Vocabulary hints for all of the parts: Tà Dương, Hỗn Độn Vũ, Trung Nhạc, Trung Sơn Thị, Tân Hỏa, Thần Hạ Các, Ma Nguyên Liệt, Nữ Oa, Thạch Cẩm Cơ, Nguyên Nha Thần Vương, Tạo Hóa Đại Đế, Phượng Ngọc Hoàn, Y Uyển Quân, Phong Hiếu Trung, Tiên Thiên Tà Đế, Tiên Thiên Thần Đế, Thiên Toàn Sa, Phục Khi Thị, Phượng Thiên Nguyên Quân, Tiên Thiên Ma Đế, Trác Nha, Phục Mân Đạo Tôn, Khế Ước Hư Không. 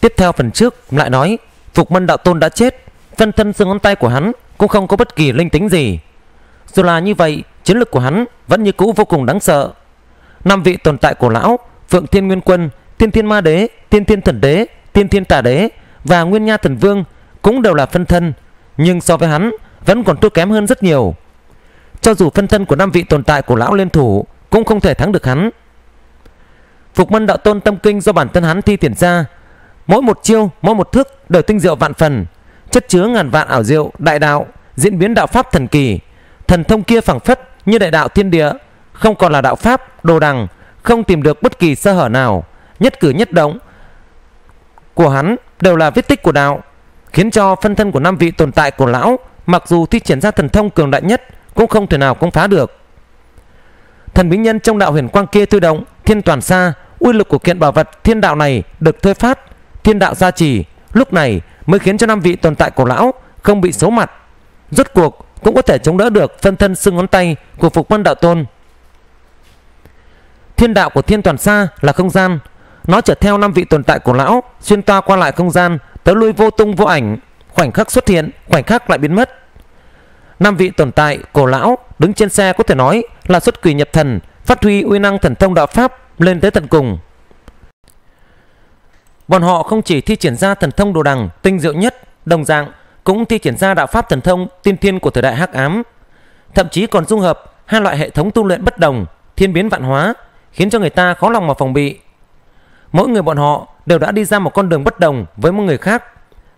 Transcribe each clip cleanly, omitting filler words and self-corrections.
Tiếp theo phần trước lại nói Phục Mân Đạo Tôn đã chết, phân thân xương ngón tay của hắn cũng không có bất kỳ linh tính gì. Dù là như vậy, chiến lực của hắn vẫn như cũ vô cùng đáng sợ. 5 vị tồn tại của lão, Phượng Thiên Nguyên Quân, Tiên Thiên Ma Đế, Tiên Thiên Thần Đế, Tiên Thiên Tà Đế và Nguyên Nha Thần Vương cũng đều là phân thân, nhưng so với hắn vẫn còn thua kém hơn rất nhiều. Cho dù phân thân của 5 vị tồn tại của lão liên thủ cũng không thể thắng được hắn. Phục Mân Đạo Tôn tâm kinh do bản thân hắn thi triển ra, mỗi một chiêu, mỗi một thước đều tinh diệu vạn phần, chất chứa ngàn vạn ảo diệu đại đạo, diễn biến đạo pháp thần kỳ. Thần thông kia phảng phất như đại đạo thiên địa, không còn là đạo pháp đồ đằng, không tìm được bất kỳ sơ hở nào. Nhất cử nhất động của hắn đều là vết tích của đạo, khiến cho phân thân của 5 vị tồn tại của lão mặc dù thi triển ra thần thông cường đại nhất cũng không thể nào công phá được. Thần bí nhân trong đạo huyền quang kia tự động thiên toàn xa, uy lực của kiện bảo vật thiên đạo này được thôi phát, thiên đạo gia trì, lúc này mới khiến cho 5 vị tồn tại của lão không bị xấu mặt, rốt cuộc cũng có thể chống đỡ được phân thân xương ngón tay của Phục Mân Đạo Tôn. Thiên đạo của thiên toàn xa là không gian, nó chở theo 5 vị tồn tại của lão xuyên toa qua lại không gian, tới lui vô tung vô ảnh, khoảnh khắc xuất hiện, khoảnh khắc lại biến mất. 5 vị tồn tại của lão đứng trên xe có thể nói là xuất quỷ nhập thần, phát huy uy năng thần thông đạo pháp lên tới tận cùng. Bọn họ không chỉ thi triển ra thần thông đồ đằng tinh diệu nhất, đồng dạng cũng thi triển ra đạo pháp thần thông tiên thiên của thời đại hắc ám, thậm chí còn dung hợp hai loại hệ thống tu luyện bất đồng, thiên biến vạn hóa, khiến cho người ta khó lòng mà phòng bị. Mỗi người bọn họ đều đã đi ra một con đường bất đồng với mỗi người khác,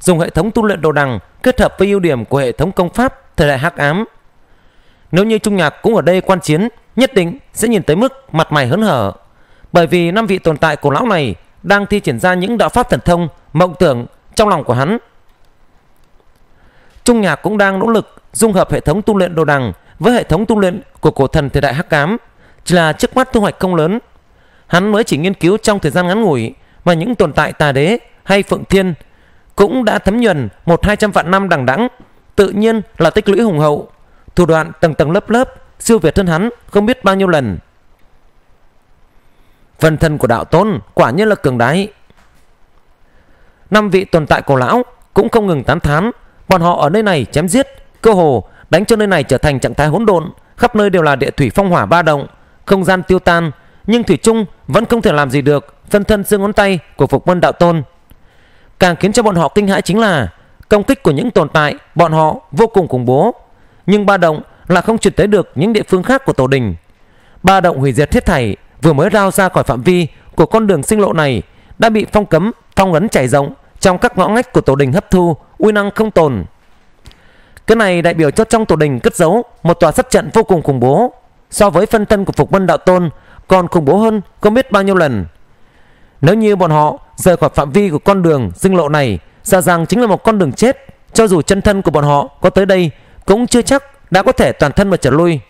dùng hệ thống tu luyện đồ đằng kết hợp với ưu điểm của hệ thống công pháp thời đại hắc ám. Nếu như Trung Nhạc cũng ở đây quan chiến, nhất định sẽ nhìn tới mức mặt mày hớn hở, bởi vì 5 vị tồn tại của lão này đang thi triển ra những đạo pháp thần thông mộng tưởng trong lòng của hắn. Trung Nhạc cũng đang nỗ lực dung hợp hệ thống tu luyện đồ đằng với hệ thống tu luyện của cổ thần thời đại hắc ám, chỉ là trước mắt thu hoạch không lớn. Hắn mới chỉ nghiên cứu trong thời gian ngắn ngủi, mà những tồn tại tà đế hay phượng thiên cũng đã thấm nhuần 100-200 vạn năm đằng đẵng, tự nhiên là tích lũy hùng hậu, thủ đoạn tầng tầng lớp lớp siêu việt thân hắn không biết bao nhiêu lần. Phần thân của đạo tôn quả nhiên là cường đái. 5 vị tồn tại cổ lão cũng không ngừng tán thán, bọn họ ở nơi này chém giết, cơ hồ đánh cho nơi này trở thành trạng thái hỗn độn, khắp nơi đều là địa thủy phong hỏa ba động, không gian tiêu tan, nhưng thủy chung vẫn không thể làm gì được phân thân xương ngón tay của Phục Mân Đạo Tôn. Càng khiến cho bọn họ kinh hãi chính là công kích của những tồn tại bọn họ vô cùng khủng bố, nhưng ba động là không chuyển tới được những địa phương khác của tổ đình. Ba động hủy diệt hết thảy vừa mới lao ra khỏi phạm vi của con đường sinh lộ này đã bị phong cấm, phong ấn chảy rộng trong các ngõ ngách của tổ đình, hấp thu uy năng không tồn. Cái này đại biểu cho trong tổ đình cất giấu một tòa sát trận vô cùng khủng bố, so với phân thân của Phục Mân Đạo Tôn còn khủng bố hơn không biết bao nhiêu lần. Nếu như bọn họ rời khỏi phạm vi của con đường sinh lộ này, sợ rằng chính là một con đường chết, cho dù chân thân của bọn họ có tới đây cũng chưa chắc đã có thể toàn thân mà trở lui.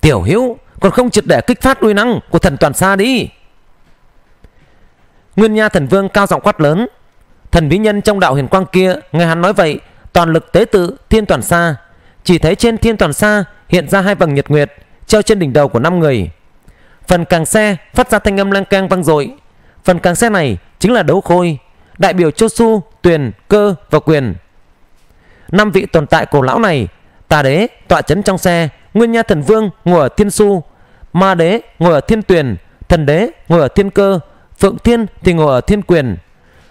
Tiểu Hữu còn không triệt để kích phát uy năng của thần toàn xa đi! Nguyên Nha Thần Vương cao giọng quát lớn. Thần bí nhân trong đạo huyền quang kia nghe hắn nói vậy, toàn lực tế tự thiên toàn xa, chỉ thấy trên thiên toàn xa hiện ra hai vầng nhật nguyệt treo trên đỉnh đầu của 5 người. Phần càng xe phát ra thanh âm leng keng vang dội. Phần càng xe này chính là đấu khôi, đại biểu cho Su, Tuyền, Cơ và Quyền. 5 vị tồn tại cổ lão này, Tà Đế tọa chấn trong xe, Nguyên Nha Thần Vương ngồi ở thiên Su, Ma Đế ngồi ở thiên Tuyền, Thần Đế ngồi ở thiên Cơ, Phượng Thiên thì ngồi ở thiên Quyền.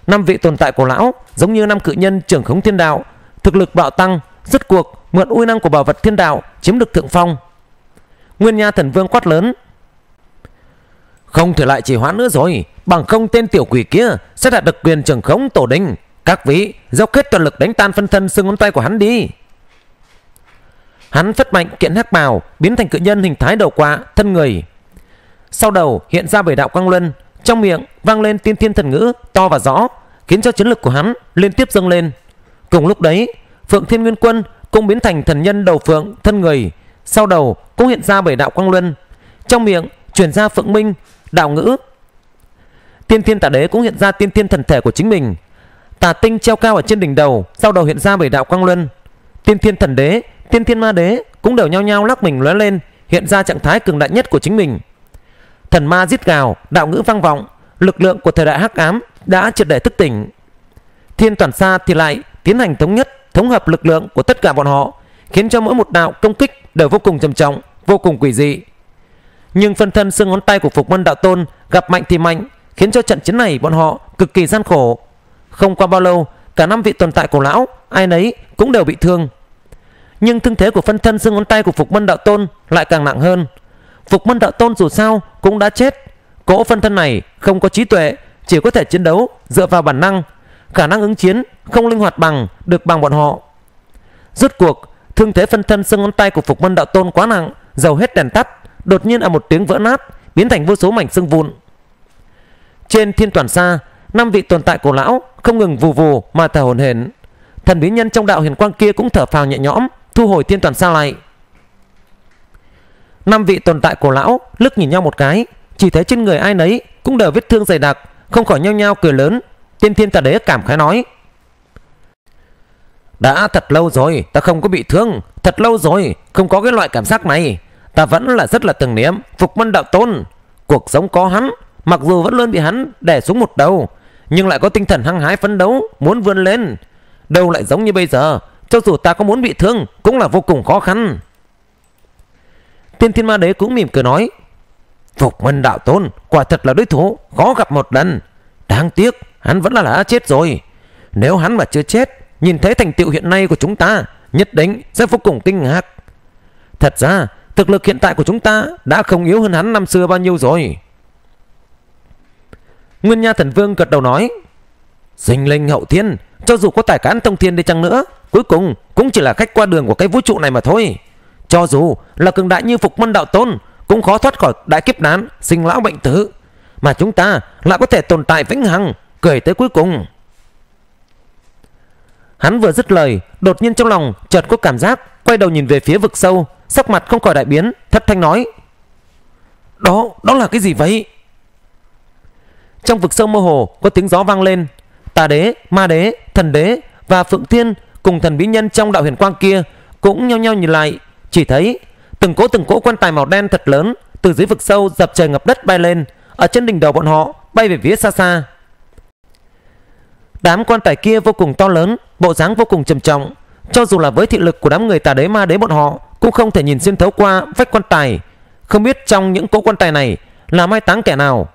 5 vị tồn tại cổ lão giống như 5 cự nhân trưởng khống thiên đạo, thực lực bạo tăng, rốt cuộc mượn uy năng của bảo vật thiên đạo chiếm được thượng phong. Nguyên Nha Thần Vương quát lớn: Không thể lại trì hoãn nữa rồi, bằng không tên tiểu quỷ kia sẽ đạt được quyền trưởng khống tổ đình. Các vị giao kết toàn lực đánh tan phân thân xương ngón tay của hắn đi. Hắn phất mạnh kiện hắc bào, biến thành cự nhân hình thái đầu quạ thân người, sau đầu hiện ra bảy đạo quang luân, trong miệng vang lên tiên thiên thần ngữ to và rõ, khiến cho chiến lực của hắn liên tiếp dâng lên. Cùng lúc đấy, Phượng Thiên Nguyên Quân cũng biến thành thần nhân đầu phượng thân người, sau đầu cũng hiện ra bảy đạo quang luân, trong miệng truyền ra phượng minh đạo ngữ. Tiên Thiên Tà Đế cũng hiện ra tiên thiên thần thể của chính mình, tà tinh treo cao ở trên đỉnh đầu, sau đầu hiện ra bảy đạo quang luân. Tiên Thiên Thần Đế, Tiên Thiên Ma Đế cũng đều nhao nhao lắc mình lóe lên, hiện ra trạng thái cường đại nhất của chính mình. Thần ma giết gào, đạo ngữ vang vọng, lực lượng của thời đại hắc ám đã triệt để thức tỉnh. Thiên Toàn Sa thì lại tiến hành thống nhất, thống hợp lực lượng của tất cả bọn họ, khiến cho mỗi một đạo công kích đều vô cùng trầm trọng, vô cùng quỷ dị. Nhưng phân thân xương ngón tay của Phục Mân Đạo Tôn gặp mạnh thì mạnh, khiến cho trận chiến này bọn họ cực kỳ gian khổ. Không qua bao lâu, cả 5 vị tồn tại của lão ai nấy cũng đều bị thương. Nhưng thương thế của phân thân xương ngón tay của Phục Mân Đạo Tôn lại càng nặng hơn. Phục Mân Đạo Tôn dù sao cũng đã chết. Cỗ phân thân này không có trí tuệ, chỉ có thể chiến đấu dựa vào bản năng, khả năng ứng chiến không linh hoạt bằng được bằng bọn họ. Rốt cuộc thương thế phân thân xương ngón tay của Phục Mân Đạo Tôn quá nặng, dầu hết đèn tắt, đột nhiên ở một tiếng vỡ nát, biến thành vô số mảnh xương vụn. Trên Thiên Toàn Sa, 5 vị tồn tại của lão không ngừng vù vù mà thở hổn hển. Thần bí nhân trong đạo hiền quang kia cũng thở phào nhẹ nhõm, thu hồi Thiên Toàn Sa lại. 5 vị tồn tại của lão lức nhìn nhau một cái, chỉ thấy trên người ai nấy cũng đều vết thương dày đặc, không khỏi nhao nhao cười lớn. Tiên Thiên Tà Đế cảm khái nói: đã thật lâu rồi ta không có bị thương, thật lâu rồi không có cái loại cảm giác này. Ta vẫn là rất là tưởng niệm Phục Mân Đạo Tôn. Cuộc sống có hắn, mặc dù vẫn luôn bị hắn đè xuống một đầu, nhưng lại có tinh thần hăng hái phấn đấu, muốn vươn lên. Đâu lại giống như bây giờ, cho dù ta có muốn bị thương cũng là vô cùng khó khăn. Tiên Thiên Ma Đế cũng mỉm cười nói: Phục Mân Đạo Tôn quả thật là đối thủ khó gặp một lần. Đáng tiếc hắn vẫn là đã chết rồi. Nếu hắn mà chưa chết, nhìn thấy thành tựu hiện nay của chúng ta, nhất định sẽ vô cùng kinh ngạc. Thật ra thực lực hiện tại của chúng ta đã không yếu hơn hắn năm xưa bao nhiêu rồi. Nguyên Nha Thần Vương gật đầu nói: sinh linh hậu thiên, cho dù có tài cán thông thiên đi chăng nữa, cuối cùng cũng chỉ là khách qua đường của cái vũ trụ này mà thôi. Cho dù là cường đại như Phục Mân Đạo Tôn, cũng khó thoát khỏi đại kiếp nạn, sinh lão bệnh tử, mà chúng ta lại có thể tồn tại vĩnh hằng, cười tới cuối cùng. Hắn vừa dứt lời, đột nhiên trong lòng chợt có cảm giác, quay đầu nhìn về phía vực sâu, sắc mặt không khỏi đại biến, thất thanh nói: Đó là cái gì vậy? Trong vực sâu mơ hồ có tiếng gió vang lên. Tà Đế, Ma Đế, Thần Đế và Phượng Thiên cùng thần bí nhân trong đạo huyền quang kia cũng nhao nhao nhìn lại, chỉ thấy từng cỗ quan tài màu đen thật lớn từ dưới vực sâu dập trời ngập đất bay lên, ở trên đỉnh đầu bọn họ bay về phía xa xa. Đám quan tài kia vô cùng to lớn, bộ dáng vô cùng trầm trọng, cho dù là với thị lực của đám người Tà Đế Ma Đế bọn họ cũng không thể nhìn xuyên thấu qua vách quan tài. Không biết trong những cỗ quan tài này là mai táng kẻ nào.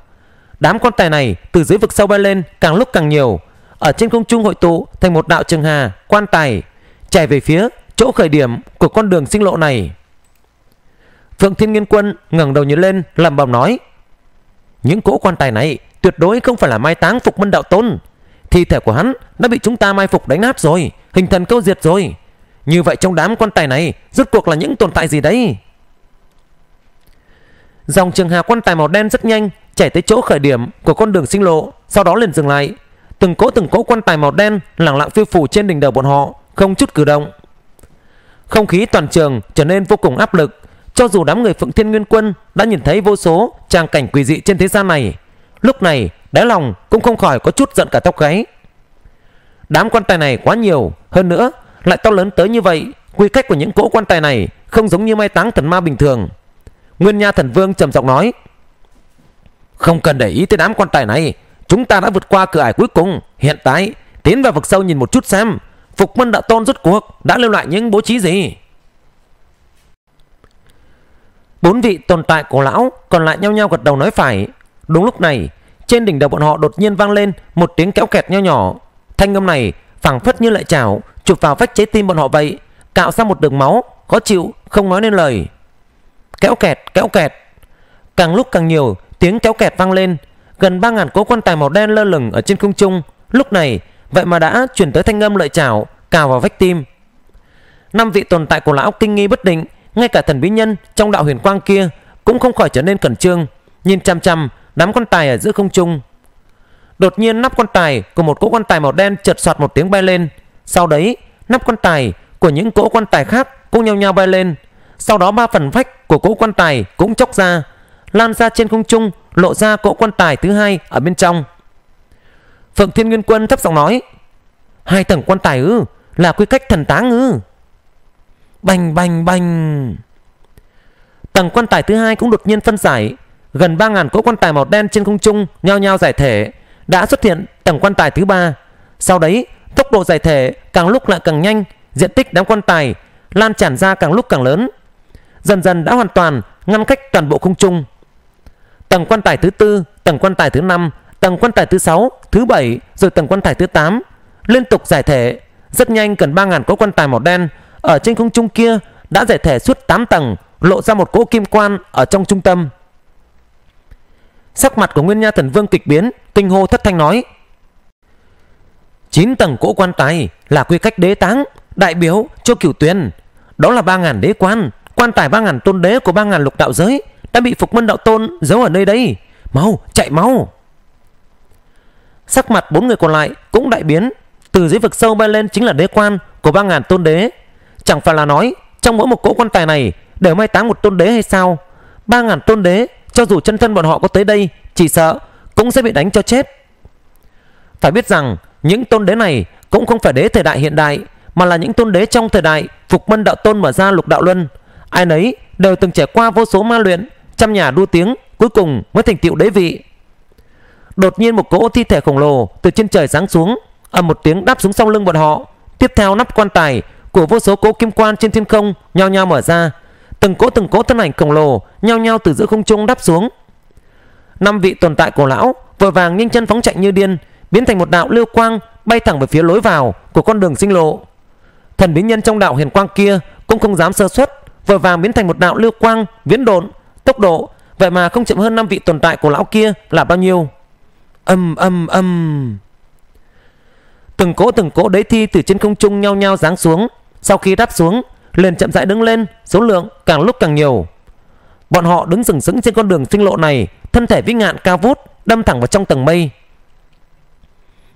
Đám quan tài này từ dưới vực sâu bay lên càng lúc càng nhiều, ở trên không trung hội tụ thành một đạo trường hà quan tài, chảy về phía chỗ khởi điểm của con đường sinh lộ này. Phượng Thiên Nguyên Quân ngẩng đầu nhìn lên, lẩm bẩm nói: những cỗ quan tài này tuyệt đối không phải là mai táng Phục Mân Đạo Tôn. Thi thể của hắn đã bị chúng ta mai phục đánh nát rồi, hình thần câu diệt rồi. Như vậy trong đám quan tài này rốt cuộc là những tồn tại gì đấy? Dòng trường hà quan tài màu đen rất nhanh chảy tới chỗ khởi điểm của con đường sinh lộ, sau đó liền dừng lại. Từng cỗ quan tài màu đen lẳng lặng phiêu phù trên đỉnh đầu bọn họ, không chút cử động. Không khí toàn trường trở nên vô cùng áp lực. Cho dù đám người Phượng Thiên Nguyên Quân đã nhìn thấy vô số tràng cảnh quỷ dị trên thế gian này, lúc này đáy lòng cũng không khỏi có chút giận cả tóc gáy. Đám quan tài này quá nhiều, hơn nữa lại to lớn tới như vậy. Quy cách của những cỗ quan tài này không giống như mai táng thần ma bình thường. Nguyên Nha Thần Vương trầm giọng nói: không cần để ý tới đám quan tài này, chúng ta đã vượt qua cửa ải cuối cùng, hiện tại tiến vào vực sâu nhìn một chút xem Phục Mân Đạo Tôn rốt cuộc đã lưu lại những bố trí gì. 4 vị tồn tại của lão còn lại nhao nhao gật đầu nói phải. Đúng lúc này, trên đỉnh đầu bọn họ đột nhiên vang lên một tiếng kéo kẹt nho nhỏ. Thanh âm này phảng phất như lợi chảo chụp vào vách trái tim bọn họ vậy, cạo ra một đường máu khó chịu không nói nên lời. Kéo kẹt, kéo kẹt. Càng lúc càng nhiều tiếng kéo kẹt vang lên. Gần 3.000 cỗ quan tài màu đen lơ lửng ở trên không trung, lúc này vậy mà đã chuyển tới thanh âm lợi chảo cào vào vách tim. 5 vị tồn tại của lão kinh nghi bất định, ngay cả thần bí nhân trong đạo huyền quang kia cũng không khỏi trở nên cẩn trương, nhìn chằm chằm đám quan tài ở giữa không trung. Đột nhiên nắp quan tài của một cỗ quan tài màu đen chợt soạt một tiếng bay lên, sau đấy nắp quan tài của những cỗ quan tài khác cũng nhao nhao bay lên, sau đó 3 phần vách của cỗ quan tài cũng chóc ra, lan ra trên không trung, lộ ra cỗ quan tài thứ hai ở bên trong. Phượng Thiên Nguyên Quân thấp giọng nói: 2 tầng quan tài ư? Là quy cách thần táng ư? Bành bành bành. Tầng quan tài thứ hai cũng đột nhiên phân giải, gần 3.000 cỗ quan tài màu đen trên không trung nhao nhao giải thể, đã xuất hiện tầng quan tài thứ ba. Sau đấy tốc độ giải thể càng lúc lại càng nhanh, diện tích đám quan tài lan tràn ra càng lúc càng lớn, dần dần đã hoàn toàn ngăn cách toàn bộ không trung. Tầng quan tài thứ tư, tầng quan tài thứ năm, tầng quan tài thứ sáu, thứ bảy, rồi tầng quan tài thứ tám liên tục giải thể. Rất nhanh gần 3.000 cỗ quan tài màu đen ở trên không trung kia đã giải thể suốt 8 tầng, lộ ra một cỗ kim quan ở trong trung tâm. Sắc mặt của Nguyên Nha Thần Vương kịch biến, kinh hô thất thanh nói: 9 tầng cỗ quan tài là quy cách đế táng, đại biểu cho cửu tuyền. Đó là 3.000 đế quan tài 3.000 tôn đế của 3.000 lục đạo giới đã bị Phục Mân Đạo Tôn giấu ở nơi đây. Mau, chạy mau! Sắc mặt 4 người còn lại cũng đại biến. Từ dưới vực sâu bay lên chính là đế quan của 3.000 tôn đế. Chẳng phải là nói trong mỗi một cỗ quan tài này đều mai táng một tôn đế hay sao? 3.000 tôn đế cho dù chân thân bọn họ có tới đây, chỉ sợ cũng sẽ bị đánh cho chết. Phải biết rằng những tôn đế này cũng không phải đế thời đại hiện đại, mà là những tôn đế trong thời đại Phục Mân Đạo Tôn mở ra lục đạo luân. Ai nấy đều từng trải qua vô số ma luyện, trăm nhà đua tiếng, cuối cùng mới thành tựu đế vị. Đột nhiên một cỗ thi thể khổng lồ từ trên trời giáng xuống, ầm một tiếng đáp xuống sau lưng bọn họ. Tiếp theo nắp quan tài của vô số cỗ kim quan trên thiên không nhao nhao mở ra, từng cỗ thân ảnh khổng lồ nhao nhao từ giữa không trung đáp xuống. 5 vị tồn tại cổ lão vội vàng nhanh chân phóng chạy như điên, biến thành một đạo lưu quang bay thẳng về phía lối vào của con đường sinh lộ. Thần bí nhân trong đạo huyền quang kia cũng không dám sơ suất, vội vàng biến thành một đạo lưu quang viễn độn, tốc độ vậy mà không chậm hơn 5 vị tồn tại cổ lão kia là bao nhiêu. Ầm ầm ầm. Từng cỗ đế thi từ trên không trung nhao nhao giáng xuống, sau khi đáp xuống liền chậm rãi đứng lên, số lượng càng lúc càng nhiều. Bọn họ đứng sừng sững trên con đường sinh lộ này, thân thể vĩ ngạn cao vút đâm thẳng vào trong tầng mây.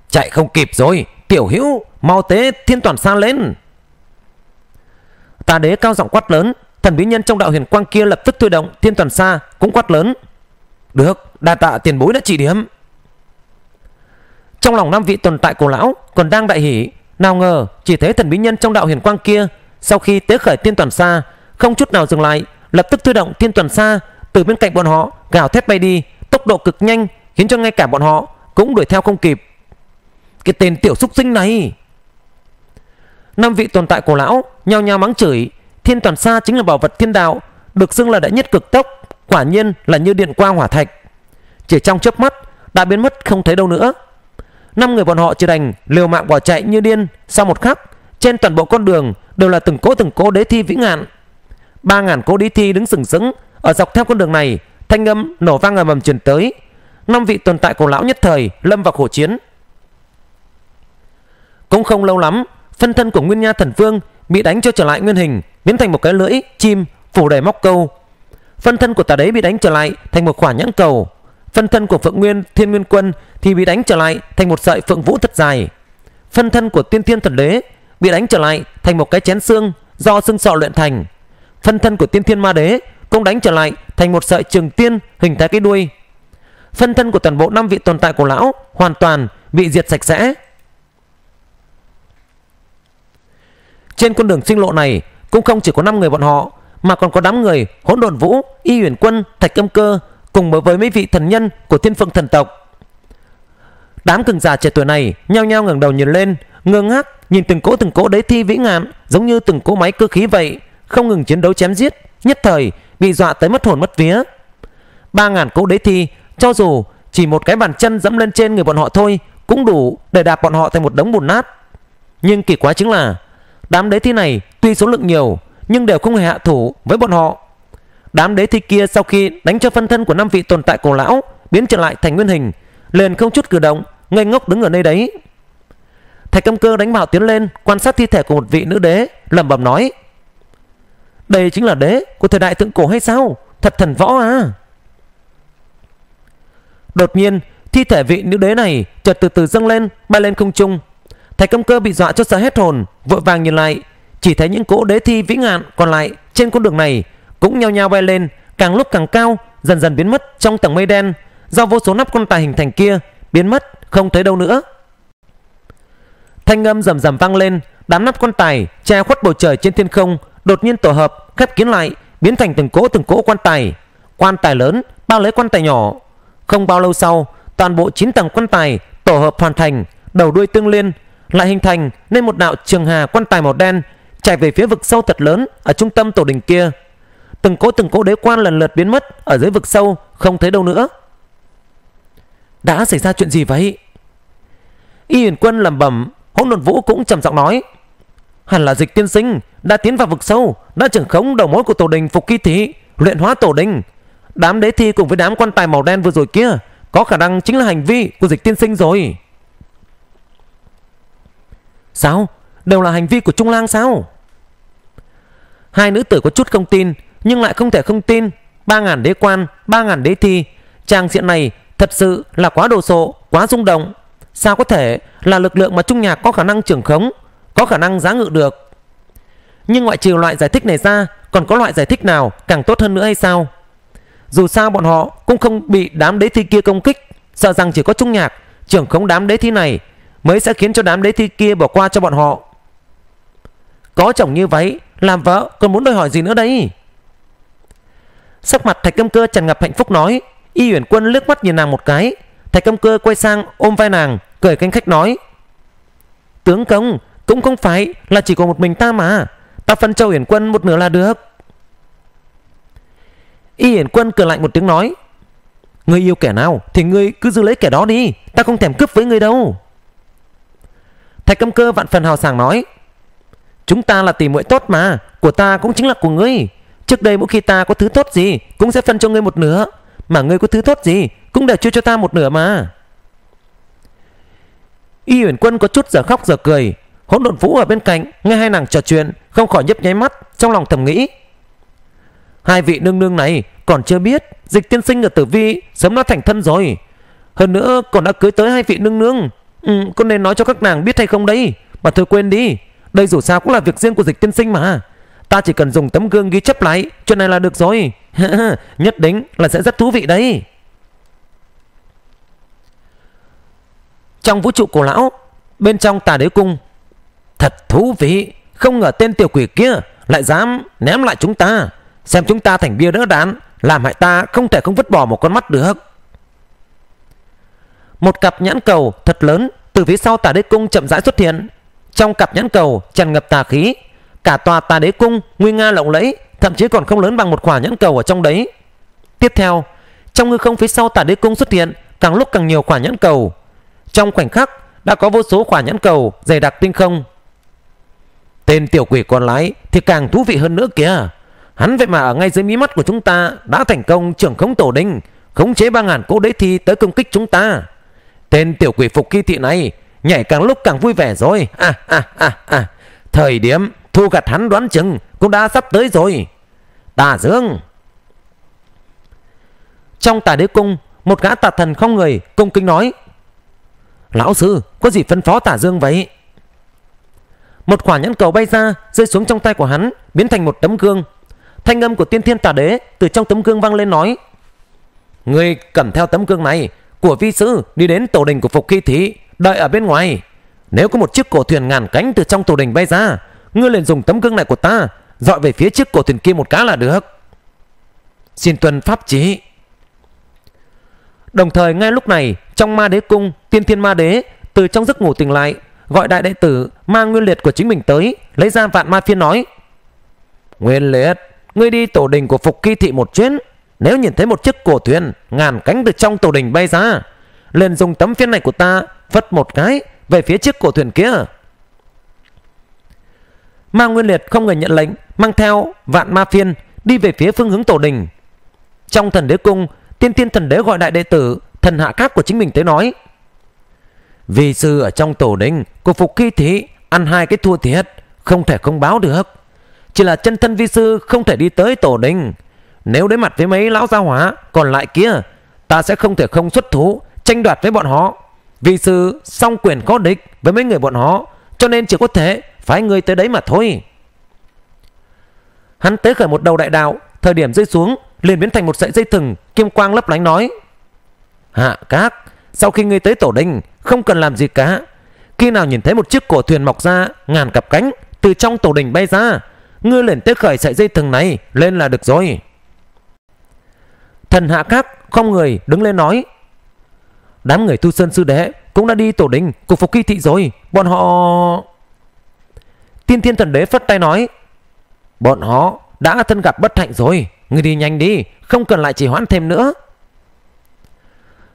Chạy không kịp rồi, tiểu hữu, mau tế thiên toàn xa lên! Tà đế cao giọng quát lớn. Thần bí nhân trong đạo huyền quang kia lập tức thôi động thiên toàn xa, cũng quát lớn: Được, đa tạ tiền bối đã chỉ điểm. Trong lòng 5 vị tồn tại cổ lão còn đang đại hỉ, nào ngờ chỉ thấy thần bí nhân trong đạo huyền quang kia sau khi tế khởi thiên toàn xa, không chút nào dừng lại, lập tức thôi động thiên toàn xa từ bên cạnh bọn họ gào thét bay đi, tốc độ cực nhanh khiến cho ngay cả bọn họ cũng đuổi theo không kịp. Cái tên tiểu xúc sinh này! 5 vị tồn tại cổ lão nhao nhao mắng chửi. Thiên toàn xa chính là bảo vật thiên đạo, được xưng là đệ nhất cực tốc, quả nhiên là như điện quang hỏa thạch, chỉ trong chớp mắt đã biến mất không thấy đâu nữa. 5 người bọn họ chỉ đành liều mạng bỏ chạy như điên. Sau một khắc, trên toàn bộ con đường đều là từng cỗ đế thi vĩ ngạn. 3.000 cỗ đế thi đứng sừng sững ở dọc theo con đường này, thanh âm nổ vang ầm ầm truyền tới. 5 vị tồn tại cổ lão nhất thời lâm vào khổ chiến. Cũng không lâu lắm, phân thân của Nguyên Nha Thần Vương bị đánh cho trở lại nguyên hình, biến thành một cái lưỡi chim phủ đầy móc câu. Phân thân của Tà Đế bị đánh trở lại thành một quả nhãn cầu. Phân thân của Phượng Thiên Nguyên Quân thì bị đánh trở lại thành một sợi phượng vũ thật dài. Phân thân của Tiên Thiên Thần Đế bị đánh trở lại thành một cái chén xương do xương sọ luyện thành. Phân thân của Tiên Thiên Ma Đế cũng đánh trở lại thành một sợi trường tiên hình thái cái đuôi. Phân thân của toàn bộ 5 vị tồn tại cổ lão hoàn toàn bị diệt sạch sẽ. Trên con đường sinh lộ này cũng không chỉ có 5 người bọn họ, mà còn có đám người Hỗn Độn Vũ, Y Uyển Quân, Thạch Cẩm Cơ cùng với mấy vị thần nhân của Thiên Phượng thần tộc. Đám cường giả trẻ tuổi này nhao nhao ngẩng đầu nhìn lên, ngơ ngác nhìn từng cỗ đế thi vĩ ngạn giống như từng cỗ máy cơ khí vậy, không ngừng chiến đấu chém giết, nhất thời bị dọa tới mất hồn mất vía. 3.000 cỗ đế thi, cho dù chỉ một cái bàn chân dẫm lên trên người bọn họ thôi cũng đủ để đạp bọn họ thành một đống bùn nát. Nhưng kỳ quái chính là đám đế thi này tuy số lượng nhiều nhưng đều không hề hạ thủ với bọn họ. Đám đế thi kia sau khi đánh cho phân thân của 5 vị tồn tại cổ lão biến trở lại thành nguyên hình, liền không chút cử động, ngây ngốc đứng ở nơi đấy. Thạch Cẩm Cơ đánh bạo tiến lên, quan sát thi thể của một vị nữ đế, lẩm bẩm nói: Đây chính là đế của thời đại thượng cổ hay sao? Thật thần võ à! Đột nhiên thi thể vị nữ đế này chợt từ từ dâng lên, bay lên không trung. Thạch Cẩm Cơ bị dọa cho sợ hết hồn, vội vàng nhìn lại, chỉ thấy những cỗ đế thi vĩ ngạn còn lại trên con đường này cũng nhao nhao bay lên, càng lúc càng cao, dần dần biến mất trong tầng mây đen, do vô số nắp quan tài hình thành kia biến mất không thấy đâu nữa. Thanh âm rầm rầm vang lên, đám nắp quan tài che khuất bầu trời trên thiên không đột nhiên tổ hợp khép kín lại, biến thành từng cỗ quan tài lớn bao lấy quan tài nhỏ. Không bao lâu sau, toàn bộ 9 tầng quan tài tổ hợp hoàn thành, đầu đuôi tương liên, lại hình thành nên một đạo trường hà quan tài màu đen chạy về phía vực sâu thật lớn ở trung tâm tổ đình kia. Từng cỗ đế quan lần lượt biến mất ở dưới vực sâu, không thấy đâu nữa. Đã xảy ra chuyện gì vậy? Y Uyển Quân lẩm bẩm. Hỗn Độn Vũ cũng trầm giọng nói, hẳn là Dịch tiên sinh đã tiến vào vực sâu, đã trưởng khống đầu mối của tổ đình Phục Khi Thị, luyện hóa tổ đình. Đám đế thi cùng với đám quan tài màu đen vừa rồi kia có khả năng chính là hành vi của Dịch tiên sinh rồi. Sao? Đều là hành vi của Trung Lang sao? Hai nữ tử có chút không tin, nhưng lại không thể không tin. 3000 đế quan, 3000 đế thi, trang diện này thật sự là quá đồ sộ, quá rung động. Sao có thể là lực lượng mà Trung Nhạc có khả năng trưởng khống, có khả năng giáng ngự được? Nhưng ngoại trừ loại giải thích này ra, còn có loại giải thích nào càng tốt hơn nữa hay sao? Dù sao bọn họ cũng không bị đám đế thi kia công kích, sợ rằng chỉ có Trung Nhạc trưởng khống đám đế thi này mới sẽ khiến cho đám đế thi kia bỏ qua cho bọn họ. Có chồng như vậy, làm vợ còn muốn đòi hỏi gì nữa đấy? Sắc mặt Thạch Cẩm Cơ tràn ngập hạnh phúc nói. Y Uyển Quân liếc mắt nhìn nàng một cái. Thạch Cẩm Cơ quay sang ôm vai nàng, cười khanh khách nói, tướng công cũng không phải là chỉ có một mình ta mà, ta phân cho Uyển Quân một nửa là được. Y Uyển Quân cười lạnh một tiếng nói, ngươi yêu kẻ nào thì ngươi cứ giữ lấy kẻ đó đi, ta không thèm cướp với ngươi đâu. Thạch Cẩm Cơ vạn phần hào sảng nói, chúng ta là tỷ muội tốt mà, của ta cũng chính là của ngươi. Trước đây mỗi khi ta có thứ tốt gì cũng sẽ phân cho ngươi một nửa, mà ngươi có thứ tốt gì cũng đều chia cho ta một nửa mà. Y Uyển Quân có chút giờ khóc giờ cười. Hỗn Độn Vũ ở bên cạnh nghe hai nàng trò chuyện, không khỏi nhấp nháy mắt, trong lòng thầm nghĩ, hai vị nương nương này còn chưa biết Dịch tiên sinh ở tử vi sớm đã thành thân rồi, hơn nữa còn đã cưới tới hai vị nương nương. Có nên nói cho các nàng biết hay không đấy? Mà thôi quên đi, đây dù sao cũng là việc riêng của Dịch tiên sinh mà, ta chỉ cần dùng tấm gương ghi chép lại chuyện này là được rồi. Nhất định là sẽ rất thú vị đấy. Trong vũ trụ cổ lão, bên trong Tà Đế Cung, thật thú vị, không ngờ tên tiểu quỷ kia lại dám ném lại chúng ta, xem chúng ta thành bia đỡ đạn, làm hại ta không thể không vứt bỏ một con mắt được. Một cặp nhãn cầu thật lớn từ phía sau Tà Đế Cung chậm rãi xuất hiện. Trong cặp nhãn cầu tràn ngập tà khí, cả tòa Tà Đế Cung nguy nga lộng lẫy, thậm chí còn không lớn bằng một quả nhãn cầu ở trong đấy. Tiếp theo, trong hư không phía sau Tà Đế Cung xuất hiện càng lúc càng nhiều quả nhãn cầu. Trong khoảnh khắc đã có vô số quả nhãn cầu dày đặc tinh không. Tên tiểu quỷ còn lại thì càng thú vị hơn nữa kìa, hắn vậy mà ở ngay dưới mí mắt của chúng ta đã thành công trưởng khống tổ đình, khống chế 3000 cỗ đế thi tới công kích chúng ta. Tên tiểu quỷ Phục Khi Thị này nhảy càng lúc càng vui vẻ rồi. Thời điểm thu gặt hắn đoán chừng cũng đã sắp tới rồi. Tà Dương. Trong Tà Đế Cung, một gã tà thần không người cung kính nói, lão sư có gì phân phó Tà Dương vậy? Một quả nhãn cầu bay ra, rơi xuống trong tay của hắn, biến thành một tấm gương. Thanh âm của Tiên Thiên Tà Đế từ trong tấm gương vang lên nói, người cầm theo tấm gương này của vi sư đi đến tổ đình của Phục Khi Thị, đợi ở bên ngoài. Nếu có một chiếc cổ thuyền ngàn cánh từ trong tổ đình bay ra, ngươi liền dùng tấm gương này của ta dọi về phía chiếc cổ thuyền kia một cái là được. Xin tuân pháp chỉ. Đồng thời ngay lúc này, trong Ma Đế Cung, Tiên Thiên Ma Đế từ trong giấc ngủ tỉnh lại, gọi đại đệ tử Ma Nguyên Liệt của chính mình tới, lấy ra vạn ma phiên nói, Nguyên Liệt, ngươi đi tổ đình của Phục Khi Thị một chuyến, nếu nhìn thấy một chiếc cổ thuyền ngàn cánh từ trong tổ đình bay ra, liền dùng tấm phiên này của ta phất một cái về phía chiếc cổ thuyền kia. Ma Nguyên Liệt không ngờ nhận lệnh, mang theo vạn ma phiên đi về phía phương hướng tổ đình. Trong Thần Đế Cung, Tiên Thiên Thần Đế gọi đại đệ tử Thần Hạ Các của chính mình tới nói, vì sư ở trong tổ đình của Phục Khi Thị ăn hai cái thua thiệt, không thể không báo được. Chỉ là chân thân vi sư không thể đi tới tổ đình, nếu đối mặt với mấy lão gia hỏa còn lại kia, ta sẽ không thể không xuất thủ tranh đoạt với bọn họ. Vi sư song quyền có địch với mấy người bọn họ, cho nên chỉ có thể phái người tới đấy mà thôi. Hắn tế khởi một đầu đại đạo, thời điểm rơi xuống liền biến thành một sợi dây thừng kim quang lấp lánh nói, Hạ Các, sau khi ngươi tới tổ đình không cần làm gì cả, khi nào nhìn thấy một chiếc cổ thuyền mọc ra ngàn cặp cánh từ trong tổ đình bay ra, ngươi liền tế khởi sợi dây thừng này lên là được rồi. Thần Hạ Các không người đứng lên nói, đám người Thu Sơn sư đệ cũng đã đi tổ đình của Phục Khi Thị rồi. Bọn họ... Tiên Thiên Thần Đế phất tay nói, bọn họ đã thân gặp bất hạnh rồi, người đi nhanh đi, không cần lại trì hoãn thêm nữa.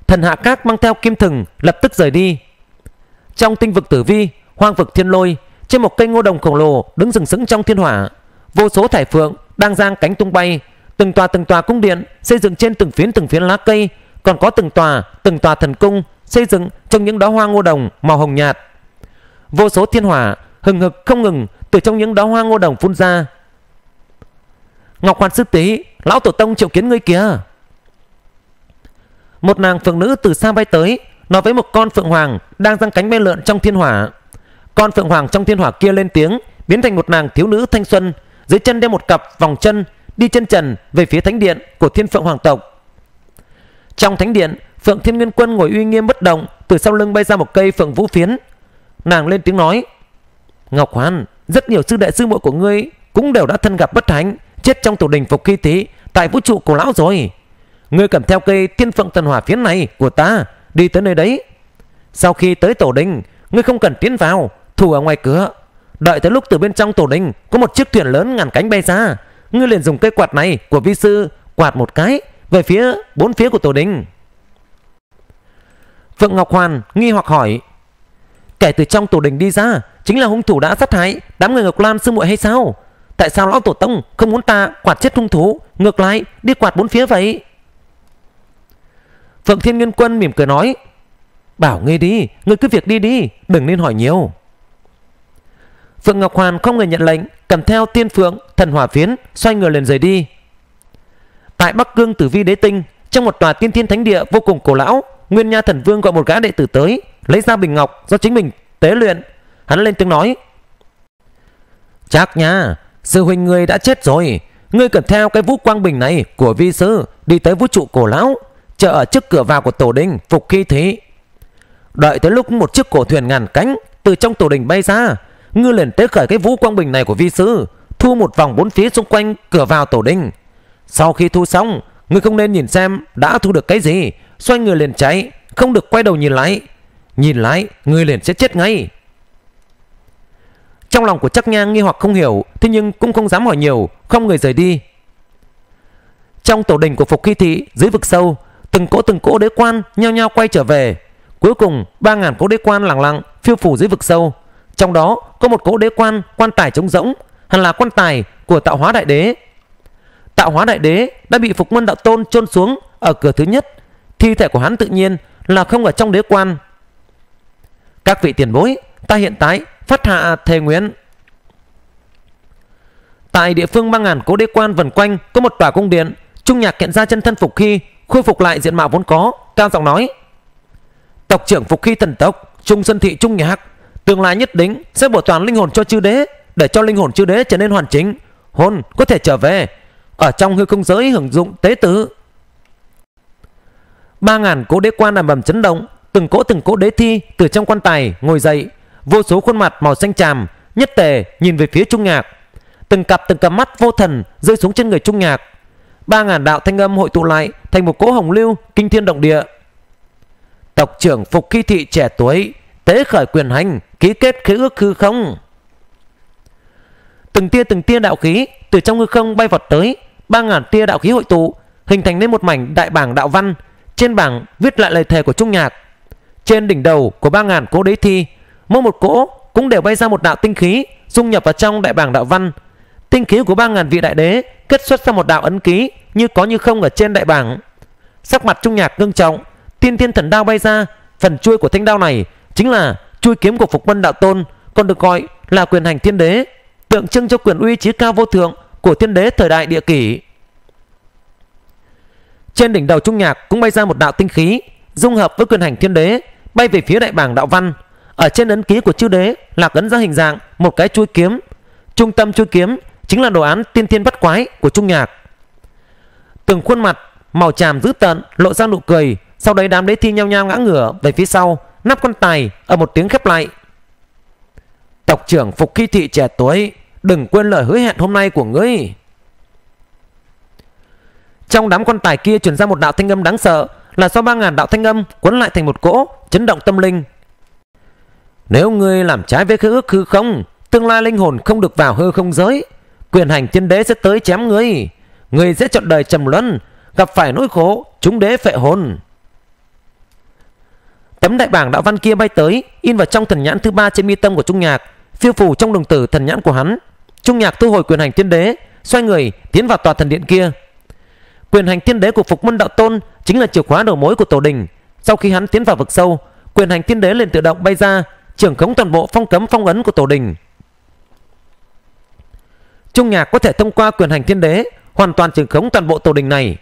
Thần Hạ Các mang theo kim thừng lập tức rời đi. Trong tinh vực tử vi, hoang vực thiên lôi, trên một cây ngô đồng khổng lồ đứng sừng sững trong thiên hỏa, vô số thải phượng đang giang cánh tung bay. Từng tòa cung điện xây dựng trên từng phiến lá cây, còn có từng tòa thần cung xây dựng trong những đóa hoa ngô đồng màu hồng nhạt. Vô số thiên hỏa hừng hực không ngừng từ trong những đóa hoa ngô đồng phun ra. Ngọc Hoàn sư tỷ, lão tổ tông triệu kiến ngươi kìa. Một nàng phượng nữ từ xa bay tới, nói với một con phượng hoàng đang giăng cánh bay lượn trong thiên hỏa. Con phượng hoàng trong thiên hỏa kia lên tiếng, biến thành một nàng thiếu nữ thanh xuân, dưới chân đeo một cặp vòng chân, đi chân trần về phía thánh điện của Thiên Phượng Hoàng tộc. Trong thánh điện, Phượng Thiên Nguyên Quân ngồi uy nghiêm bất động, từ sau lưng bay ra một cây phượng vũ phiến. Nàng lên tiếng nói, Ngọc Hoàn, rất nhiều sư đệ sư muội của ngươi cũng đều đã thân gặp bất hạnh, chết trong tổ đình Phục Khi Thị tại vũ trụ cổ lão rồi. Ngươi cầm theo cây Thiên Phượng Thần Hỏa phiến này của ta đi tới nơi đấy. Sau khi tới tổ đình, ngươi không cần tiến vào, thủ ở ngoài cửa, đợi tới lúc từ bên trong tổ đình có một chiếc thuyền lớn ngàn cánh bay ra, ngươi liền dùng cây quạt này của vi sư quạt một cái về phía bốn phía của tổ đình. Phượng Ngọc Hoàn nghi hoặc hỏi, kẻ từ trong tổ đình đi ra chính là hung thủ đã sát hại đám người Ngọc Lan sư muội hay sao? Tại sao lão tổ tông không muốn ta quạt chết hung thủ, ngược lại đi quạt bốn phía vậy? Phượng Thiên Nguyên Quân mỉm cười nói, bảo ngươi đi, ngươi cứ việc đi đi, đừng nên hỏi nhiều. Phượng Ngọc Hoàn không người nhận lệnh, cầm theo Tiên Phượng Thần Hỏa phiến, xoay người liền rời đi. Tại Bắc Cương Tử Vi Đế Tinh, trong một tòa tiên thiên thánh địa vô cùng cổ lão, Nguyên Nha Thần Vương gọi một gã đệ tử tới, lấy ra bình ngọc do chính mình tế luyện. Hắn lên tiếng nói, Trác Nha, sư huynh ngươi đã chết rồi, ngươi cầm theo cái vũ quang bình này của vi sư đi tới vũ trụ cổ lão, chờ ở trước cửa vào của tổ đình Phục Khi Thị. Đợi tới lúc một chiếc cổ thuyền ngàn cánh từ trong tổ đình bay ra, ngươi liền tế khởi cái vũ quang bình này của vi sư, thu một vòng bốn phía xung quanh cửa vào tổ đình. Sau khi thu xong, ngươi không nên nhìn xem đã thu được cái gì, xoay người liền chạy, không được quay đầu nhìn lại. Nhìn lại, ngươi liền sẽ chết ngay. Trong lòng của Trác Nha nghi hoặc không hiểu, thế nhưng cũng không dám hỏi nhiều, không người rời đi. Trong tổ đình của Phục Khi Thị, dưới vực sâu, từng cỗ đế quan nhao nhao quay trở về. Cuối cùng 3000 cỗ đế quan lẳng lặng phiêu phủ dưới vực sâu. Trong đó có một cỗ đế quan, quan tài trống rỗng, hẳn là quan tài của Tạo Hóa Đại Đế. Tạo Hóa Đại Đế đã bị Phục Mân Đạo Tôn chôn xuống ở cửa thứ nhất, thi thể của hắn tự nhiên là không ở trong đế quan. Các vị tiền bối, ta hiện tại phát hạ thề nguyện. Tại địa phương 3000 cỗ đế quan vần quanh có một tòa cung điện. Trung Nhạc hiện ra chân thân Phục Khi, khôi phục lại diện mạo vốn có, cao giọng nói, tộc trưởng Phục Khi thần tộc Trung Sơn Thị Trung Nhạc tương lai nhất định sẽ bổ toàn linh hồn cho chư đế, để cho linh hồn chư đế trở nên hoàn chỉnh, hồn có thể trở về ở trong hư không giới hưởng dụng tế tử. 3000 cỗ đế quan làm bầm chấn động, từng cỗ đế thi từ trong quan tài ngồi dậy, vô số khuôn mặt màu xanh tràm nhất tề nhìn về phía Trung Nhạc. Từng cặp mắt vô thần rơi xuống trên người Trung Nhạc. 3000 đạo thanh âm hội tụ lại thành một cỗ hồng lưu kinh thiên động địa. Tộc trưởng Phục Khi Thị trẻ tuổi tế khởi quyền hành, ký kết khế ước hư không. Từng tia đạo khí từ trong hư không bay vọt tới. 3000 tia đạo khí hội tụ, hình thành nên một mảnh đại bảng đạo văn. Trên bảng viết lại lời thề của Trung Nhạc. Trên đỉnh đầu của 3000 cỗ đế thi, mỗi một cỗ cũng đều bay ra một đạo tinh khí, dung nhập vào trong đại bảng đạo văn. Tinh khí của 3000 vị đại đế kết xuất ra một đạo ấn ký, như có như không ở trên đại bảng. Sắc mặt Trung Nhạc ngưng trọng, tiên thiên thần đao bay ra. Phần chuôi của thanh đao này chính là chuôi kiếm của Phục Mân Đạo Tôn, còn được gọi là quyền hành thiên đế, tượng trưng cho quyền uy chí cao vô thượng của thiên đế thời đại địa kỷ. Trên đỉnh đầu Trung Nhạc cũng bay ra một đạo tinh khí, dung hợp với quyền hành thiên đế, bay về phía đại bảng đạo văn. Ở trên ấn ký của chư đế là ấn ra hình dạng một cái chuôi kiếm, trung tâm chuôi kiếm chính là đồ án tiên thiên bắt quái của Trung Nhạc. Từng khuôn mặt màu tràm dữ tợn lộ ra nụ cười, sau đấy đám đế thi nhao nhao ngã ngửa về phía sau, nắp quan tài ở một tiếng khép lại. Tộc trưởng Phục Khi Thị trẻ tuổi, đừng quên lời hứa hẹn hôm nay của ngươi. Trong đám quan tài kia truyền ra một đạo thanh âm đáng sợ, là do 3.000 đạo thanh âm cuốn lại thành một cỗ, chấn động tâm linh. Nếu ngươi làm trái với khế ước hư không, tương lai linh hồn không được vào hư không giới, quyền hành tiên đế sẽ tới chém ngươi. Ngươi sẽ chọn đời trầm luân, gặp phải nỗi khổ chúng đế phệ hồn. Tấm đại bảng đạo văn kia bay tới, in vào trong thần nhãn thứ 3 trên mi tâm của Trung Nhạc, phiêu phù trong đồng tử thần nhãn của hắn. Trung Nhạc thu hồi quyền hành tiên đế, xoay người tiến vào tòa thần điện kia. Quyền hành tiên đế của Phục Mân Đạo Tôn chính là chìa khóa đầu mối của tổ đình. Sau khi hắn tiến vào vực sâu, quyền hành tiên đế liền tự động bay ra, trưởng khống toàn bộ phong cấm phong ấn của tổ đình. Trung Nhạc có thể thông qua quyền hành tiên đế hoàn toàn trưởng khống toàn bộ tổ đình này.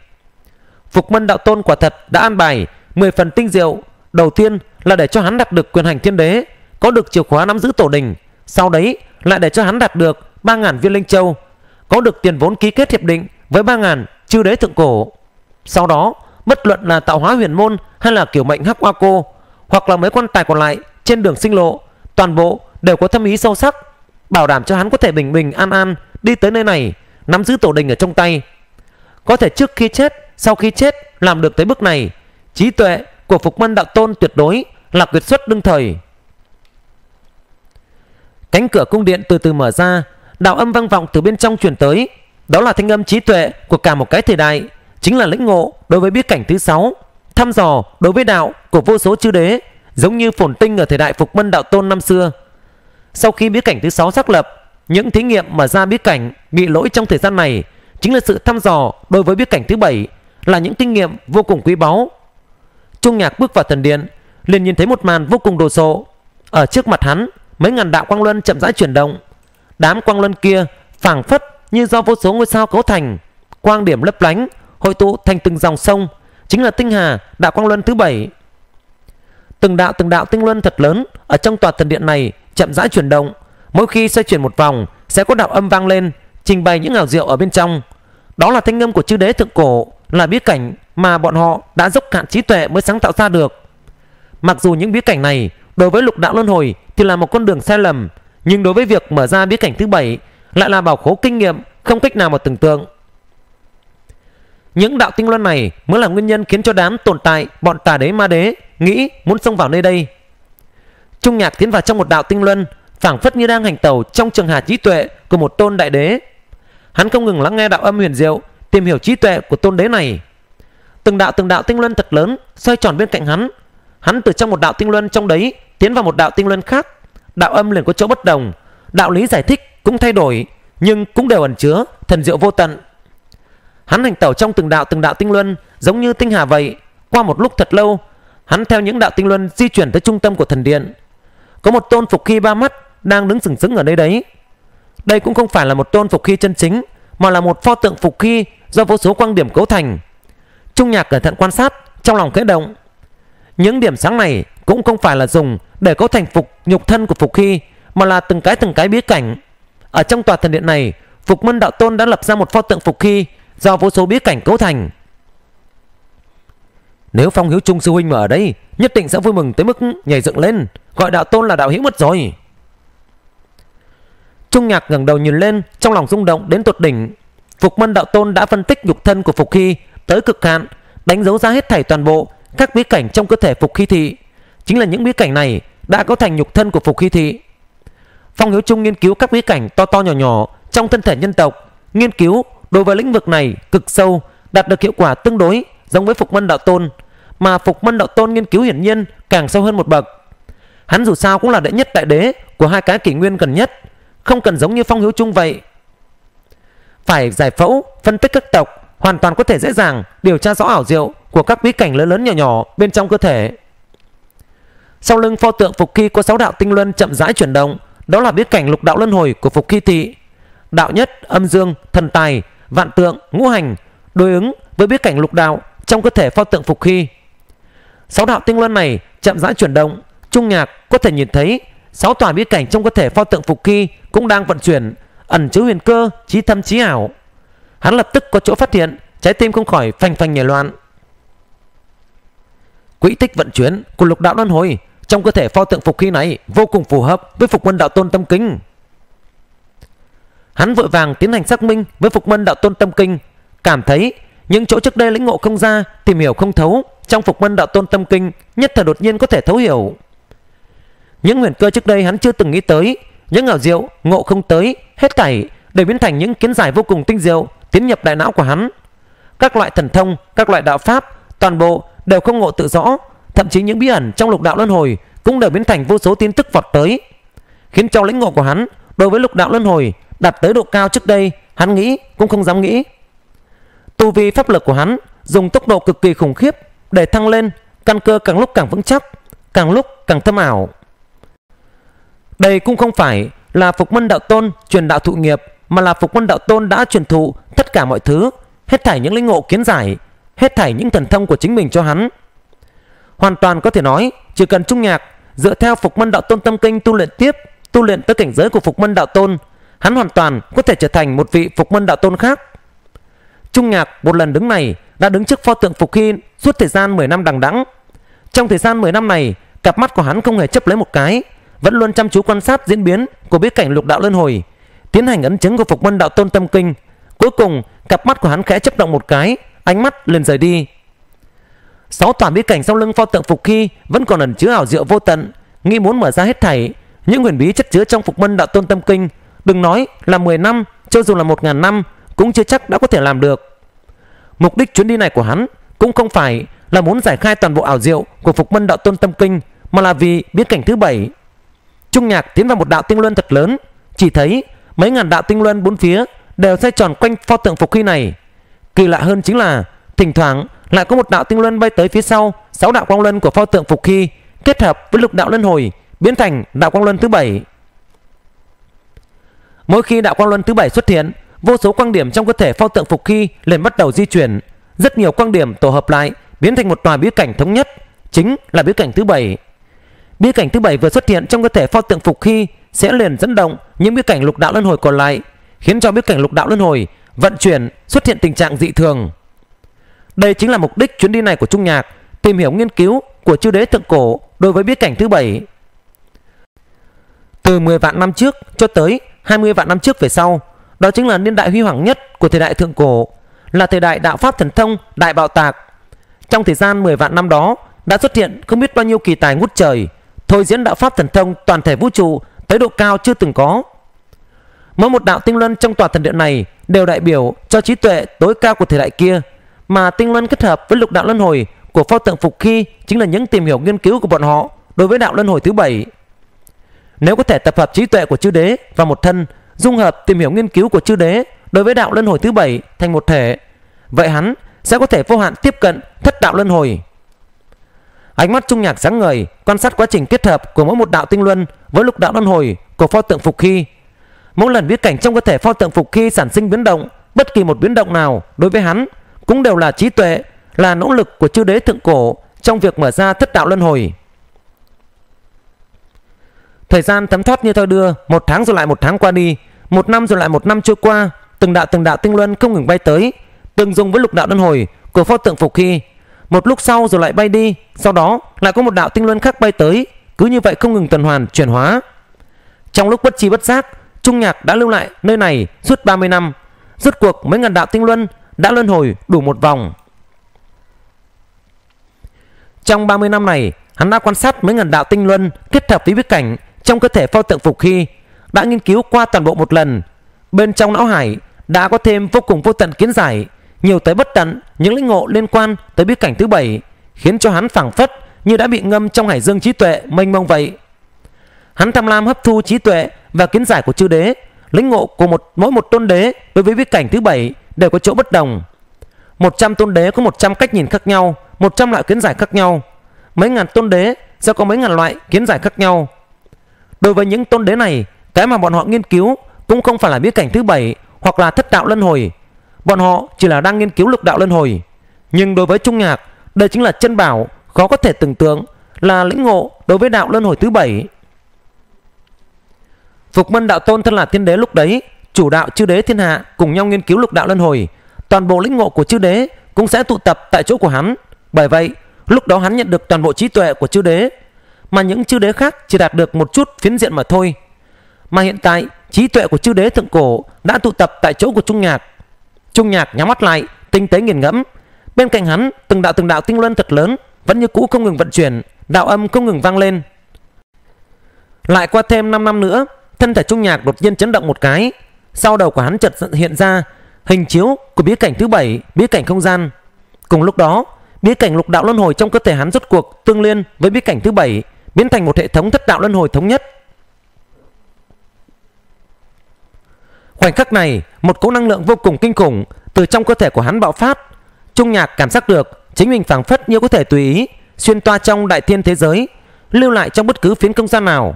Phục Mân Đạo Tôn quả thật đã an bài 10 phần tinh diệu. Đầu tiên là để cho hắn đạt được quyền hành thiên đế, có được chìa khóa nắm giữ tổ đình. Sau đấy lại để cho hắn đạt được 3.000 viên linh châu, có được tiền vốn ký kết hiệp định với 3.000 chư đế thượng cổ. Sau đó bất luận là tạo hóa huyền môn hay là kiểu mệnh hắc hoa cô, hoặc là mấy quan tài còn lại trên đường sinh lộ, toàn bộ đều có thâm ý sâu sắc, bảo đảm cho hắn có thể bình bình an an đi tới nơi này, nắm giữ tổ đình ở trong tay. Có thể trước khi chết, sau khi chết làm được tới bước này, trí tuệ của Phục Mân Đạo Tôn tuyệt đối là kiệt xuất đương thời. Cánh cửa cung điện từ từ mở ra, đạo âm vang vọng từ bên trong truyền tới, đó là thanh âm trí tuệ của cả một cái thời đại, chính là lĩnh ngộ đối với bí cảnh thứ 6, thăm dò đối với đạo của vô số chư đế, giống như phồn tinh ở thời đại Phục Mân Đạo Tôn năm xưa. Sau khi bí cảnh thứ 6 xác lập, những thí nghiệm mở ra bí cảnh bị lỗi trong thời gian này chính là sự thăm dò đối với bí cảnh thứ 7, là những kinh nghiệm vô cùng quý báu. Trung Nhạc bước vào thần điện, liền nhìn thấy một màn vô cùng đồ sộ. Ở trước mặt hắn, mấy ngàn đạo quang luân chậm rãi chuyển động. Đám quang luân kia phảng phất như do vô số ngôi sao cấu thành, quang điểm lấp lánh, hội tụ thành từng dòng sông, chính là tinh hà đạo quang luân thứ 7. Từng đạo tinh luân thật lớn ở trong tòa thần điện này chậm rãi chuyển động, mỗi khi xoay chuyển một vòng sẽ có đạo âm vang lên, trình bày những ảo diệu ở bên trong. Đó là thanh âm của chư đế thượng cổ, là bí cảnh mà bọn họ đã dốc cạn trí tuệ mới sáng tạo ra được. Mặc dù những bí cảnh này đối với lục đạo luân hồi thì là một con đường sai lầm, nhưng đối với việc mở ra bí cảnh thứ 7 lại là bảo khố kinh nghiệm không cách nào mà tưởng tượng. Những đạo tinh luân này mới là nguyên nhân khiến cho đám tồn tại bọn tà đế ma đế nghĩ muốn xông vào nơi đây. Trung Nhạc tiến vào trong một đạo tinh luân, phảng phất như đang hành tẩu trong trường hà trí tuệ của một tôn đại đế. Hắn không ngừng lắng nghe đạo âm huyền diệu, tìm hiểu trí tuệ của tôn đế này. Từng đạo tinh luân thật lớn xoay tròn bên cạnh hắn. Hắn từ trong một đạo tinh luân trong đấy tiến vào một đạo tinh luân khác, đạo âm liền có chỗ bất đồng, đạo lý giải thích cũng thay đổi, nhưng cũng đều ẩn chứa thần diệu vô tận. Hắn hành tẩu trong từng đạo tinh luân giống như tinh hà vậy. Qua một lúc thật lâu, hắn theo những đạo tinh luân di chuyển tới trung tâm của thần điện. Có một tôn phục khi ba mắt đang đứng sừng sững ở nơi đấy. Đây cũng không phải là một tôn phục khi chân chính, mà là một pho tượng phục khi do vô số quang điểm cấu thành. Trung Nhạc cẩn thận quan sát, trong lòng khẽ động. Những điểm sáng này cũng không phải là dùng để cấu thành nhục thân của phục khi, mà là từng cái bí cảnh. Ở trong tòa thần điện này, Phục Mân Đạo Tôn đã lập ra một pho tượng phục khi do vô số bí cảnh cấu thành. Nếu Phong Hiếu Trung sư huynh mà ở đây, nhất định sẽ vui mừng tới mức nhảy dựng lên, gọi đạo tôn là đạo hữu mất rồi. Trung Nhạc ngẩng đầu nhìn lên, trong lòng rung động đến tột đỉnh. Phục Mân Đạo Tôn đã phân tích nhục thân của phục khi tới cực hạn, đánh dấu ra hết thảy toàn bộ các bí cảnh trong cơ thể Phục Khi Thị. Chính là những bí cảnh này đã cấu thành nhục thân của Phục Khi Thị. Phong Hiếu Trung nghiên cứu các bí cảnh to to nhỏ nhỏ trong thân thể nhân tộc, nghiên cứu đối với lĩnh vực này cực sâu, đạt được hiệu quả tương đối giống với Phục Mân Đạo Tôn, mà Phục Mân Đạo Tôn nghiên cứu hiển nhiên càng sâu hơn một bậc. Hắn dù sao cũng là đệ nhất đại đế của hai cái kỷ nguyên gần nhất, không cần giống như Phong Hiếu Trung vậy phải giải phẫu phân tích các tộc, hoàn toàn có thể dễ dàng điều tra rõ ảo diệu của các bí cảnh lớn lớn nhỏ nhỏ bên trong cơ thể. Sau lưng pho tượng Phục Khi có 6 đạo tinh luân chậm rãi chuyển động, đó là bí cảnh lục đạo luân hồi của Phục Khi Thị. Đạo nhất, âm dương, thần tài, vạn tượng, ngũ hành, đối ứng với bí cảnh lục đạo trong cơ thể pho tượng Phục Khi. 6 đạo tinh luân này chậm rãi chuyển động, Trung Nhạc có thể nhìn thấy 6 tòa bí cảnh trong cơ thể pho tượng Phục Khi cũng đang vận chuyển, ẩn chứa huyền cơ, trí thâm trí ảo. Hắn lập tức có chỗ phát hiện, trái tim không khỏi phanh phanh nhảy loạn. Quỹ tích vận chuyển của lục đạo luân hồi trong cơ thể pho tượng phục khi này vô cùng phù hợp với Phục Mân Đạo Tôn tâm kinh. Hắn vội vàng tiến hành xác minh với Phục Mân Đạo Tôn tâm kinh, cảm thấy Những chỗ trước đây lĩnh ngộ không ra, tìm hiểu không thấu, trong Phục Mân Đạo Tôn tâm kinh nhất thời đột nhiên có thể thấu hiểu. Những huyền cơ trước đây hắn chưa từng nghĩ tới, những ngảo diệu ngộ không tới, hết thảy đều biến thành những kiến giải vô cùng tinh diệu tiến nhập đại não của hắn. Các loại thần thông, các loại đạo pháp, toàn bộ đều không ngộ tự rõ, thậm chí những bí ẩn trong lục đạo luân hồi cũng đều biến thành vô số tin tức vọt tới, khiến cho lĩnh ngộ của hắn đối với lục đạo luân hồi đạt tới độ cao trước đây hắn nghĩ cũng không dám nghĩ. Tu vi pháp lực của hắn dùng tốc độ cực kỳ khủng khiếp để thăng lên, căn cơ càng lúc càng vững chắc, càng lúc càng thâm ảo. Đây cũng không phải là Phục Mân Đạo Tôn truyền đạo thụ nghiệp, mà là Phục Mân Đạo Tôn đã truyền thụ tất cả mọi thứ, hết thảy những lĩnh ngộ kiến giải, hết thảy những thần thông của chính mình cho hắn. Hoàn toàn có thể nói, chỉ cần Trung Nhạc dựa theo Phục Mân Đạo Tôn tâm kinh tu luyện tiếp, tu luyện tới cảnh giới của Phục Mân Đạo Tôn, hắn hoàn toàn có thể trở thành một vị Phục Mân Đạo Tôn khác. Trung Nhạc một lần đứng này đã đứng trước pho tượng Phục Khi suốt thời gian 10 năm đằng đẵng. Trong thời gian 10 năm này, cặp mắt của hắn không hề chấp lấy một cái, vẫn luôn chăm chú quan sát diễn biến của bí cảnh lục đạo luân hồi, tiến hành ấn chứng của Phục Mân Đạo Tôn tâm kinh. Cuối cùng, cặp mắt của hắn khẽ chấp động một cái, ánh mắt liền rời đi. 6 tòa bí cảnh sau lưng pho tượng Phục Khi vẫn còn ẩn chứa ảo diệu vô tận, nghĩ muốn mở ra hết thảy những huyền bí chất chứa trong Phục Mân Đạo Tôn tâm kinh, đừng nói là 10 năm, cho dù là 1000 năm cũng chưa chắc đã có thể làm được. Mục đích chuyến đi này của hắn cũng không phải là muốn giải khai toàn bộ ảo diệu của Phục Mân Đạo Tôn tâm kinh, mà là vì bí cảnh thứ 7. Trung Nhạc tiến vào một đạo tinh luân thật lớn, chỉ thấy mấy ngàn đạo tinh luân bốn phía đều xoay tròn quanh pho tượng Phục Khi này. Kỳ lạ hơn chính là thỉnh thoảng lại có một đạo tinh luân bay tới phía sau 6 đạo quang luân của pho tượng Phục Khi, kết hợp với lục đạo luân hồi biến thành đạo quang luân thứ 7. Mỗi khi đạo quang luân thứ 7 xuất hiện, vô số quang điểm trong cơ thể pho tượng Phục Khi liền bắt đầu di chuyển, rất nhiều quang điểm tổ hợp lại biến thành một tòa bí cảnh thống nhất, chính là bí cảnh thứ 7. Bí cảnh thứ 7 vừa xuất hiện trong cơ thể pho tượng Phục Khi sẽ liền dẫn động những bí cảnh lục đạo luân hồi còn lại, khiến cho bí cảnh lục đạo luân hồi vận chuyển xuất hiện tình trạng dị thường. Đây chính là mục đích chuyến đi này của Trung Nhạc, tìm hiểu nghiên cứu của chư đế thượng cổ đối với bí cảnh thứ 7. Từ 10 vạn năm trước cho tới 20 vạn năm trước về sau, đó chính là niên đại huy hoàng nhất của thời đại thượng cổ, là thời đại đạo pháp thần thông đại bạo tạc. Trong thời gian 10 vạn năm đó đã xuất hiện không biết bao nhiêu kỳ tài ngút trời, thôi diễn đạo pháp thần thông toàn thể vũ trụ tới độ cao chưa từng có. Mỗi một đạo tinh luân trong tòa thần điện này đều đại biểu cho trí tuệ tối cao của thời đại kia, mà tinh luân kết hợp với lục đạo luân hồi của pho tượng Phục Khi chính là những tìm hiểu nghiên cứu của bọn họ đối với đạo luân hồi thứ 7. Nếu có thể tập hợp trí tuệ của chư đế vào một thân, dung hợp tìm hiểu nghiên cứu của chư đế đối với đạo luân hồi thứ 7 thành một thể, vậy hắn sẽ có thể vô hạn tiếp cận thất đạo luân hồi. Ánh mắt Trung Nhạc sáng ngời quan sát quá trình kết hợp của mỗi một đạo tinh luân với lục đạo luân hồi của pho tượng Phục Khi. Mỗi lần biến cảnh trong cơ thể pho tượng Phục Khi sản sinh biến động, bất kỳ một biến động nào đối với hắn cũng đều là trí tuệ, là nỗ lực của chư đế thượng cổ trong việc mở ra thất đạo luân hồi. Thời gian thấm thoát như thoi đưa, 1 tháng rồi lại 1 tháng qua đi, 1 năm rồi lại 1 năm trôi qua, từng đạo tinh luân không ngừng bay tới, tương dung với lục đạo luân hồi của pho tượng Phục Khi. Một lúc sau rồi lại bay đi, sau đó lại có một đạo tinh luân khác bay tới, cứ như vậy không ngừng tuần hoàn chuyển hóa. Trong lúc bất chi bất giác, Trung Nhạc đã lưu lại nơi này suốt 30 năm, rốt cuộc mấy ngàn đạo tinh luân đã luân hồi đủ một vòng. Trong 30 năm này, hắn đã quan sát mấy ngàn đạo tinh luân kết hợp với bí cảnh trong cơ thể pho tượng Phục Khi, đã nghiên cứu qua toàn bộ một lần. Bên trong não hải đã có thêm vô cùng vô tận kiến giải, nhiều tới bất tận những lĩnh ngộ liên quan tới bí cảnh thứ 7, khiến cho hắn phảng phất như đã bị ngâm trong hải dương trí tuệ mênh mông vậy. Hắn tham lam hấp thu trí tuệ và kiến giải của chư đế, lĩnh ngộ của mỗi một tôn đế đối với bí cảnh thứ 7 đều có chỗ bất đồng. 100 tôn đế có 100 cách nhìn khác nhau, 100 loại kiến giải khác nhau, mấy ngàn tôn đế sẽ có mấy ngàn loại kiến giải khác nhau. Đối với những tôn đế này, cái mà bọn họ nghiên cứu cũng không phải là bí cảnh thứ 7 hoặc là thất đạo luân hồi, bọn họ chỉ là đang nghiên cứu lục đạo luân hồi. Nhưng đối với Trung Nhạc, đây chính là chân bảo khó có thể tưởng tượng, là lĩnh ngộ đối với đạo luân hồi thứ 7. Phục Mân Đạo Tôn thân là tiên đế lúc đấy, chủ đạo chư đế thiên hạ cùng nhau nghiên cứu lục đạo luân hồi, toàn bộ lĩnh ngộ của chư đế cũng sẽ tụ tập tại chỗ của hắn. Bởi vậy, lúc đó hắn nhận được toàn bộ trí tuệ của chư đế, mà những chư đế khác chỉ đạt được một chút phiến diện mà thôi. Mà hiện tại, trí tuệ của chư đế thượng cổ đã tụ tập tại chỗ của Trung Nhạc. Trung Nhạc nhắm mắt lại, tinh tế nghiền ngẫm. Bên cạnh hắn, từng đạo tinh luân thật lớn vẫn như cũ không ngừng vận chuyển, đạo âm không ngừng vang lên. Lại qua thêm 5 năm nữa, thân thể Trung Nhạc đột nhiên chấn động một cái. Sau đầu của hắn chợt hiện ra hình chiếu của bí cảnh thứ 7, bí cảnh không gian. Cùng lúc đó, bí cảnh lục đạo luân hồi trong cơ thể hắn rốt cuộc tương liên với bí cảnh thứ 7, biến thành một hệ thống thất đạo luân hồi thống nhất. Khoảnh khắc này, một cỗ năng lượng vô cùng kinh khủng từ trong cơ thể của hắn bạo phát. Trung Nhạc cảm giác được chính mình phảng phất như có thể tùy ý xuyên toa trong đại thiên thế giới, lưu lại trong bất cứ phiến không gian nào.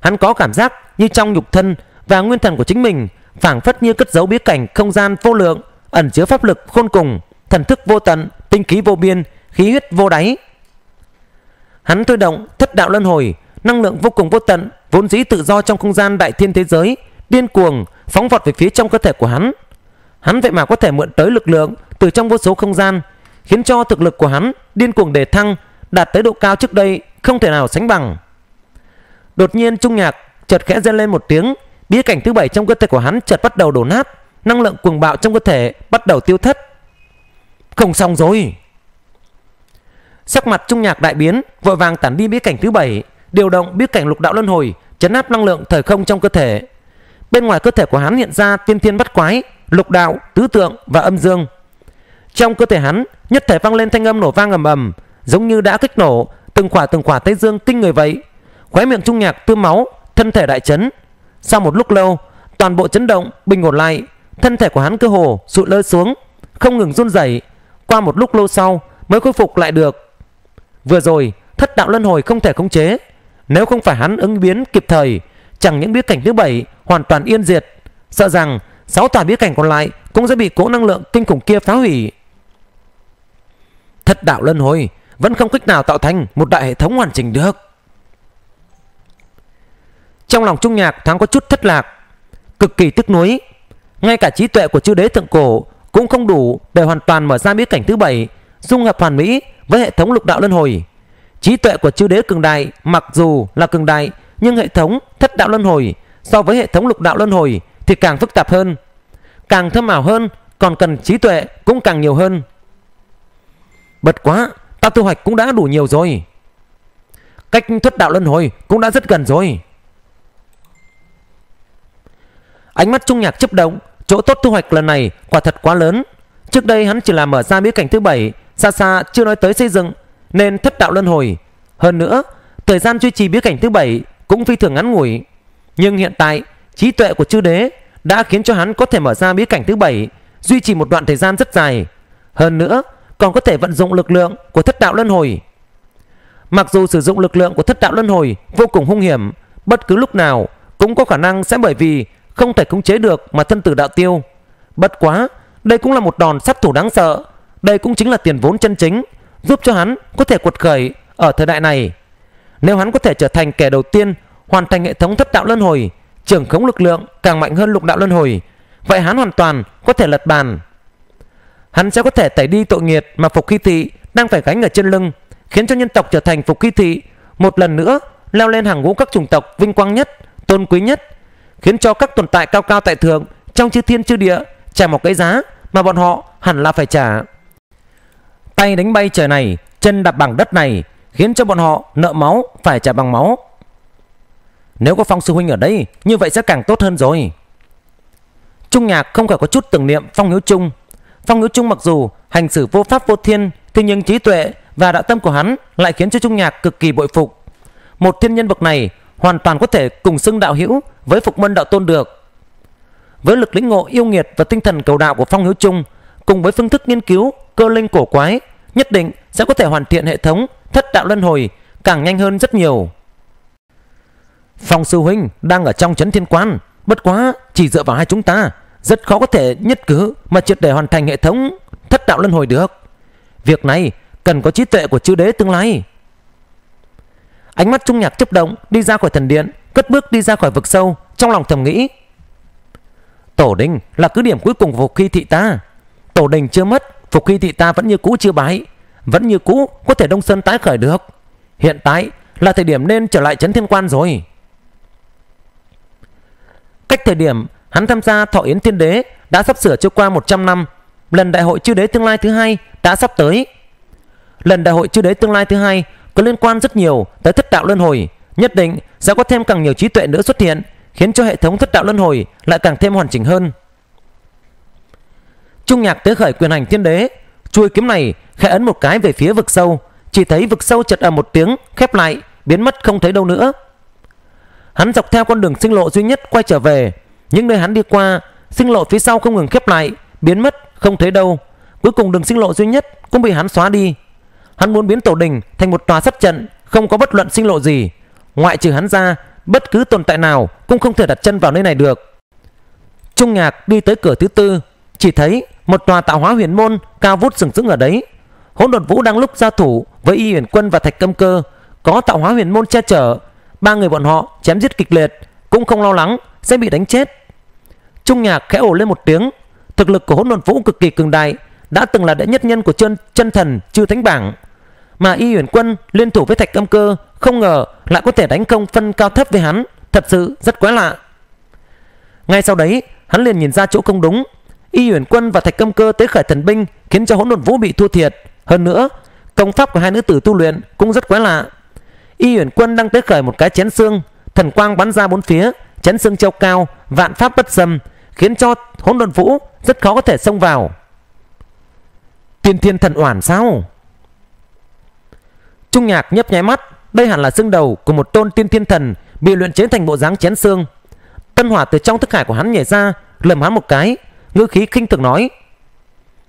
Hắn có cảm giác như trong nhục thân và nguyên thần của chính mình phảng phất như cất giấu bí cảnh không gian vô lượng, ẩn chứa pháp lực khôn cùng, thần thức vô tận, tinh khí vô biên, khí huyết vô đáy. Hắn thôi động thất đạo luân hồi, năng lượng vô cùng vô tận vốn dĩ tự do trong không gian đại thiên thế giới điên cuồng phóng vọt về phía trong cơ thể của hắn. Hắn vậy mà có thể mượn tới lực lượng từ trong vô số không gian, khiến cho thực lực của hắn điên cuồng đề thăng, đạt tới độ cao trước đây không thể nào sánh bằng. Đột nhiên Trung Nhạc chợt khẽ rên lên một tiếng, bí cảnh thứ 7 trong cơ thể của hắn chợt bắt đầu đổ nát, năng lượng cuồng bạo trong cơ thể bắt đầu tiêu thất. Không xong rồi. Sắc mặt Trung Nhạc đại biến, vội vàng tản đi bí cảnh thứ 7, điều động bí cảnh lục đạo luân hồi, chấn áp năng lượng thời không trong cơ thể. Bên ngoài cơ thể của hắn hiện ra tiên thiên bắt quái, lục đạo, tứ tượng và âm dương. Trong cơ thể hắn nhất thể vang lên thanh âm nổ vang ầm ầm, giống như đã kích nổ, từng khỏa Tây Dương kinh người vậy. Khóe miệng Trung Nhạc tươm máu, thân thể đại chấn. Sau một lúc lâu, toàn bộ chấn động bình ổn lại, thân thể của hắn cơ hồ sụi lơ xuống, không ngừng run rẩy. Qua một lúc lâu sau mới khôi phục lại được. Vừa rồi thất đạo luân hồi không thể khống chế, nếu không phải hắn ứng biến kịp thời, chẳng những bí cảnh thứ 7 hoàn toàn yên diệt, sợ rằng 6 tòa bí cảnh còn lại cũng sẽ bị cỗ năng lượng kinh khủng kia phá hủy. Thất đạo luân hồi vẫn không cách nào tạo thành một đại hệ thống hoàn chỉnh được. Trong lòng Trung Nhạc thoáng có chút thất lạc, cực kỳ tức nuối. Ngay cả trí tuệ của chư đế thượng cổ cũng không đủ để hoàn toàn mở ra bí cảnh thứ 7, dung hợp hoàn mỹ với hệ thống lục đạo luân hồi. Trí tuệ của chư đế cường đại mặc dù là cường đại, nhưng hệ thống thất đạo luân hồi so với hệ thống lục đạo luân hồi thì càng phức tạp hơn, càng thâm ảo hơn, còn cần trí tuệ cũng càng nhiều hơn. Bật quá, ta thu hoạch cũng đã đủ nhiều rồi, cách thất đạo luân hồi cũng đã rất gần rồi. Ánh mắt Trung Nhạc chớp động, chỗ tốt thu hoạch lần này quả thật quá lớn. Trước đây hắn chỉ là mở ra bí cảnh thứ 7, xa xa chưa nói tới xây dựng nên thất đạo luân hồi. Hơn nữa, thời gian duy trì bí cảnh thứ 7 cũng phi thường ngắn ngủi, nhưng hiện tại trí tuệ của chư đế đã khiến cho hắn có thể mở ra bí cảnh thứ 7, duy trì một đoạn thời gian rất dài. Hơn nữa còn có thể vận dụng lực lượng của thất đạo luân hồi. Mặc dù sử dụng lực lượng của thất đạo luân hồi vô cùng hung hiểm, bất cứ lúc nào cũng có khả năng sẽ bởi vì không thể khống chế được mà thân tử đạo tiêu. Bất quá đây cũng là một đòn sát thủ đáng sợ, đây cũng chính là tiền vốn chân chính giúp cho hắn có thể quật khởi ở thời đại này. Nếu hắn có thể trở thành kẻ đầu tiên hoàn thành hệ thống thất đạo luân hồi, trưởng khống lực lượng càng mạnh hơn lục đạo luân hồi, vậy hắn hoàn toàn có thể lật bàn. Hắn sẽ có thể tẩy đi tội nghiệt mà Phục Khi Thị đang phải gánh ở trên lưng, khiến cho nhân tộc trở thành Phục Khi Thị một lần nữa leo lên hàng ngũ các chủng tộc vinh quang nhất, tôn quý nhất, khiến cho các tồn tại cao cao tại thượng trong chư thiên chư địa trả một cái giá mà bọn họ hẳn là phải trả. Tay đánh bay trời này, chân đạp bằng đất này, khiến cho bọn họ nợ máu phải trả bằng máu. Nếu có Phong sư huynh ở đây, như vậy sẽ càng tốt hơn rồi. Trung Nhạc không khỏi có chút tưởng niệm Phong Hiếu Trung. Phong Hiếu Trung mặc dù hành xử vô pháp vô thiên, thế nhưng trí tuệ và đạo tâm của hắn lại khiến cho Trung Nhạc cực kỳ bội phục. Một thiên nhân bậc này hoàn toàn có thể cùng xưng đạo hữu với Phục Mân đạo tôn được. Với lực lĩnh ngộ yêu nghiệt và tinh thần cầu đạo của Phong Hiếu Trung, cùng với phương thức nghiên cứu cơ linh cổ quái, nhất định sẽ có thể hoàn thiện hệ thống thất đạo luân hồi càng nhanh hơn rất nhiều. Phong sư huynh đang ở trong trấn thiên quan, bất quá chỉ dựa vào hai chúng ta rất khó có thể nhất cứ mà triệt để hoàn thành hệ thống thất đạo luân hồi được. Việc này cần có trí tuệ của chư đế tương lai. Ánh mắt Trung Nhạc chớp động, đi ra khỏi thần điện, cất bước đi ra khỏi vực sâu, trong lòng thầm nghĩ: Tổ đình là cứ điểm cuối cùng của Phục Khi Thị ta. Tổ đình chưa mất, Phục Khi Thị ta vẫn như cũ chưa bại, vẫn như cũ có thể đông sơn tái khởi được. Hiện tại là thời điểm nên trở lại trấn thiên quan rồi. Cách thời điểm hắn tham gia thọ yến thiên đế đã sắp sửa trôi qua 100 năm, lần đại hội chư đế tương lai thứ hai đã sắp tới. Lần đại hội chư đế tương lai thứ hai có liên quan rất nhiều tới thất đạo luân hồi, nhất định sẽ có thêm càng nhiều trí tuệ nữa xuất hiện, khiến cho hệ thống thất đạo luân hồi lại càng thêm hoàn chỉnh hơn. Trung Nhạc tế khởi quyền hành thiên đế, chuôi kiếm này khẽ ấn một cái về phía vực sâu, chỉ thấy vực sâu chật ầm một tiếng khép lại, biến mất không thấy đâu nữa. Hắn dọc theo con đường sinh lộ duy nhất quay trở về, những nơi hắn đi qua, sinh lộ phía sau không ngừng khép lại, biến mất không thấy đâu. Cuối cùng đường sinh lộ duy nhất cũng bị hắn xóa đi. Hắn muốn biến tổ đình thành một tòa sắt trận, không có bất luận sinh lộ gì, ngoại trừ hắn ra, bất cứ tồn tại nào cũng không thể đặt chân vào nơi này được. Trung Nhạc đi tới cửa thứ tư, chỉ thấy một tòa tạo hóa huyền môn cao vút sừng sững ở đấy. Hỗn Độn Vũ đang lúc giao thủ với Y Uyển Quân và Thạch Cẩm Cơ, có tạo hóa huyền môn che chở, ba người bọn họ chém giết kịch liệt, cũng không lo lắng sẽ bị đánh chết. Trung Nhạc khẽ ồ lên một tiếng, thực lực của Hỗn Độn Vũ cực kỳ cường đại, đã từng là đệ nhất nhân của chân thần chư thánh bảng, mà Y Uyển Quân liên thủ với Thạch Cẩm Cơ không ngờ lại có thể đánh công phân cao thấp với hắn, thật sự rất quái lạ. Ngay sau đấy, hắn liền nhìn ra chỗ không đúng, Y Uyển Quân và Thạch Cẩm Cơ tế khởi thần binh khiến cho Hỗn Độn Vũ bị thua thiệt, hơn nữa công pháp của hai nữ tử tu luyện cũng rất quái lạ. Y Uyển Quân đang tế khởi một cái chén xương, thần quang bắn ra bốn phía, chén xương treo cao, vạn pháp bất xâm, khiến cho Hỗn Độn Vũ rất khó có thể xông vào. Tiên thiên thần oản sao? Trung Nhạc nhấp nháy mắt, đây hẳn là xương đầu của một tôn tiên thiên thần bị luyện chế thành bộ dáng chén xương. Tân Hỏa từ trong thức hải của hắn nhảy ra, lườm hắn một cái, ngữ khí khinh thường nói: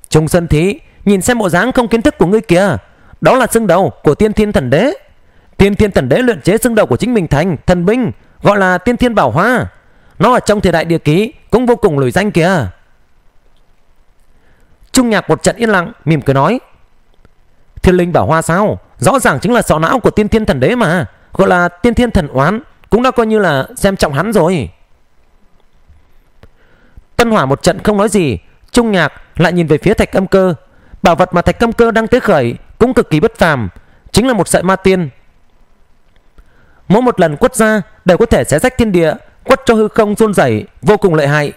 "Trung Sơn Thí, nhìn xem bộ dáng không kiến thức của ngươi kìa, đó là xương đầu của tiên thiên thần đế. Tiên thiên thần đế luyện chế xương đầu của chính mình thành thần binh, gọi là tiên thiên bảo hoa. Nó ở trong thời đại địa ký cũng vô cùng nổi danh kìa." Trung Nhạc một trận yên lặng, mỉm cười nói: "Thiên linh bảo hoa sao? Rõ ràng chính là sọ não của tiên thiên thần đế mà, gọi là tiên thiên thần oán, cũng đã coi như là xem trọng hắn rồi." Tân Hỏa một trận không nói gì. Trung Nhạc lại nhìn về phía Thạch Cẩm Cơ, bảo vật mà Thạch Cẩm Cơ đang tế khởi cũng cực kỳ bất phàm, chính là một sợi ma tiên. Mỗi một lần quất ra đều có thể xé rách thiên địa, quất cho hư không run rẩy, vô cùng lợi hại.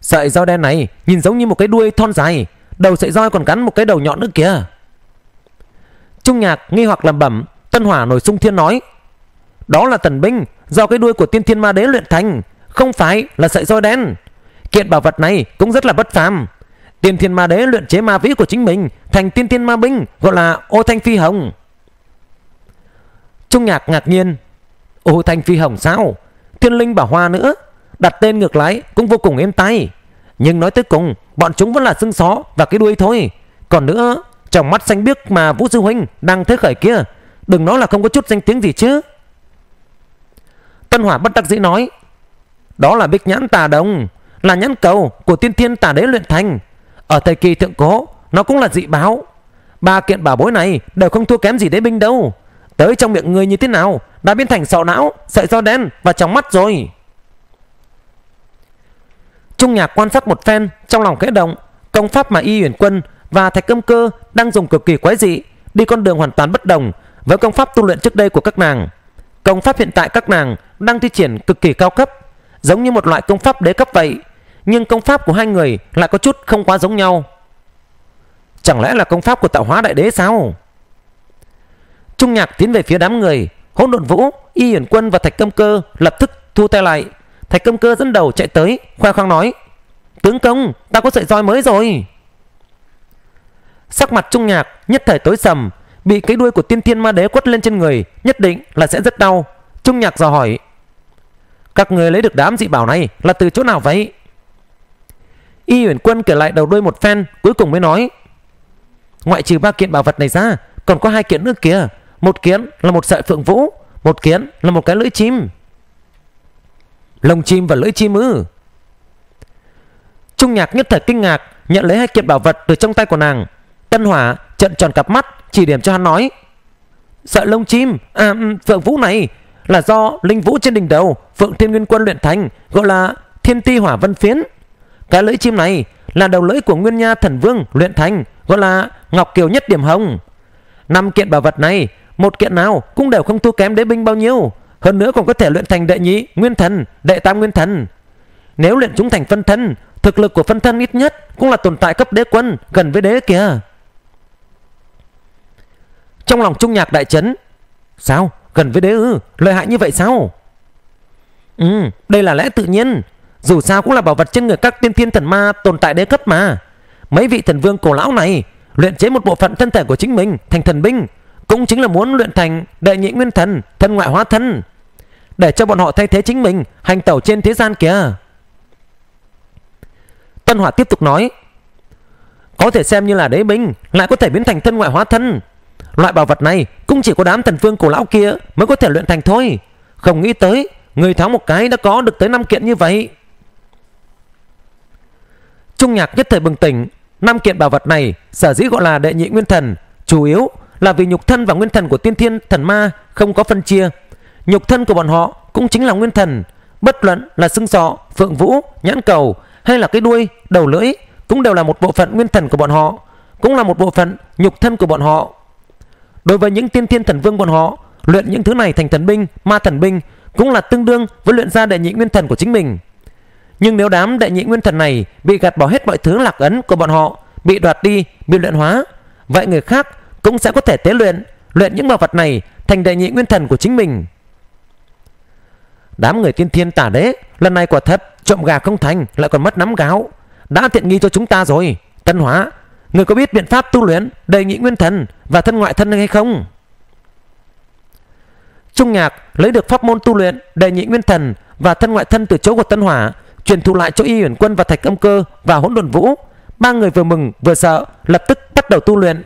Sợi dao đen này nhìn giống như một cái đuôi thon dài, đầu sợi roi còn gắn một cái đầu nhọn nữa kìa. Trung Nhạc nghi hoặc lẩm bẩm. Tân Hỏa nổi sung thiên nói: "Đó là thần binh do cái đuôi của tiên thiên ma đế luyện thành, không phải là sợi roi đen. Kiện bảo vật này cũng rất là bất phàm. Tiên thiên ma đế luyện chế ma vĩ của chính mình thành tiên thiên ma binh, gọi là Ô Thanh Phi Hồng." Trung Nhạc ngạc nhiên: "Ô Thanh Phi Hồng sao? Thiên linh bảo hoa nữa, đặt tên ngược lại cũng vô cùng êm tai. Nhưng nói tới cùng, bọn chúng vẫn là xương xó và cái đuôi thôi. Còn nữa, trong mắt xanh biếc mà Vũ sư huynh đang thế khởi kia, đừng nói là không có chút danh tiếng gì chứ." Tân Hỏa bất đắc dĩ nói: "Đó là bích nhãn tà đồng, là nhãn cầu của tiên thiên tà đế luyện thành. Ở thời kỳ thượng cổ, nó cũng là dị báo. Ba kiện bảo bối này đều không thua kém gì đế binh đâu. Tới trong miệng người như thế nào đã biến thành sọ não, sợi roi đen và trong mắt rồi." Trung Nhạc quan sát một phen, trong lòng khẽ động. Công pháp mà Y Uyển Quân và Thạch Cẩm Cơ đang dùng cực kỳ quái dị, đi con đường hoàn toàn bất đồng với công pháp tu luyện trước đây của các nàng. Công pháp hiện tại các nàng đang thi triển cực kỳ cao cấp, giống như một loại công pháp đế cấp vậy, nhưng công pháp của hai người lại có chút không quá giống nhau. Chẳng lẽ là công pháp của Tạo Hóa Đại Đế sao? Trung Nhạc tiến về phía đám người Hỗn Độn Vũ, Y Uyển Quân và Thạch Cẩm Cơ lập tức thu tay lại. Thạch Cẩm Cơ dẫn đầu chạy tới, khoe khoang nói: "Tướng công, ta có sợi roi mới rồi." Sắc mặt Trung Nhạc nhất thời tối sầm, bị cái đuôi của tiên thiên ma đế quất lên trên người, nhất định là sẽ rất đau. Trung Nhạc dò hỏi: "Các người lấy được đám dị bảo này là từ chỗ nào vậy?" Y Uyển Quân kể lại đầu đuôi một phen, cuối cùng mới nói: "Ngoại trừ ba kiện bảo vật này ra, còn có hai kiện nữa kìa. Một kiện là một sợi phượng vũ, một kiện là một cái lưỡi chim." "Lông chim và lưỡi chim ư?" Trung Nhạc nhất thời kinh ngạc, nhận lấy hai kiện bảo vật từ trong tay của nàng. Tân Hỏa trợn tròn cặp mắt, chỉ điểm cho hắn nói: "Sợi lông chim, phượng vũ này là do linh vũ trên đỉnh đầu Phượng Thiên Nguyên Quân luyện thành, gọi là Thiên Ti Hỏa Vân Phiến. Cái lưỡi chim này là đầu lưỡi của Nguyên Nha Thần Vương luyện thành, gọi là Ngọc Kiều Nhất Điểm Hồng. Năm kiện bảo vật này, một kiện nào cũng đều không thua kém đế binh bao nhiêu, hơn nữa còn có thể luyện thành đệ nhị nguyên thần, đệ tam nguyên thần. Nếu luyện chúng thành phân thân, Thực lực của phân thân ít nhất cũng là tồn tại cấp đế quân, gần với đế kìa. Trong lòng Trung Nhạc đại chấn. Sao? Gần với đế ư? Lợi hại như vậy sao? Ừ, đây là lẽ tự nhiên. Dù sao cũng là bảo vật trên người các tiên thiên thần ma tồn tại đế cấp mà. Mấy vị thần vương cổ lão này luyện chế một bộ phận thân thể của chính mình thành thần binh, cũng chính là muốn luyện thành đệ nhị nguyên thần, thân ngoại hóa thân, để cho bọn họ thay thế chính mình hành tẩu trên thế gian kìa. Tân Hỏa tiếp tục nói, có thể xem như là đế binh, lại có thể biến thành thân ngoại hóa thân. Loại bảo vật này cũng chỉ có đám thần vương cổ lão kia mới có thể luyện thành thôi. Không nghĩ tới người tháo một cái đã có được tới 5 kiện như vậy. Trung Nhạc nhất thời bừng tỉnh. 5 kiện bảo vật này sở dĩ gọi là đệ nhị nguyên thần, chủ yếu là vì nhục thân và nguyên thần của tiên thiên thần ma không có phân chia. Nhục thân của bọn họ cũng chính là nguyên thần, bất luận là xương sọ, phượng vũ, nhãn cầu hay là cái đuôi, đầu lưỡi, cũng đều là một bộ phận nguyên thần của bọn họ, cũng là một bộ phận nhục thân của bọn họ. Đối với những tiên thiên thần vương bọn họ, luyện những thứ này thành thần binh, ma thần binh cũng là tương đương với luyện ra đệ nhị nguyên thần của chính mình. Nhưng nếu đám đệ nhị nguyên thần này bị gạt bỏ hết mọi thứ lạc ấn của bọn họ, bị đoạt đi, bị luyện hóa, vậy người khác cũng sẽ có thể tế luyện những bảo vật này thành đệ nhị nguyên thần của chính mình. Đám người tiên thiên tà đế lần này quả thật trộm gà không thành lại còn mất nắm gáo, đã tiện nghi cho chúng ta rồi. Tân Hỏa, người có biết biện pháp tu luyện đệ nhị nguyên thần và thân ngoại thân hay không? Trung Nhạc lấy được pháp môn tu luyện đệ nhị nguyên thần và thân ngoại thân từ chỗ của Tân Hỏa, truyền thụ lại cho Y Uyển Quân và Thạch Cẩm Cơ và Hỗn Độn Vũ. Ba người vừa mừng vừa sợ, lập tức bắt đầu tu luyện.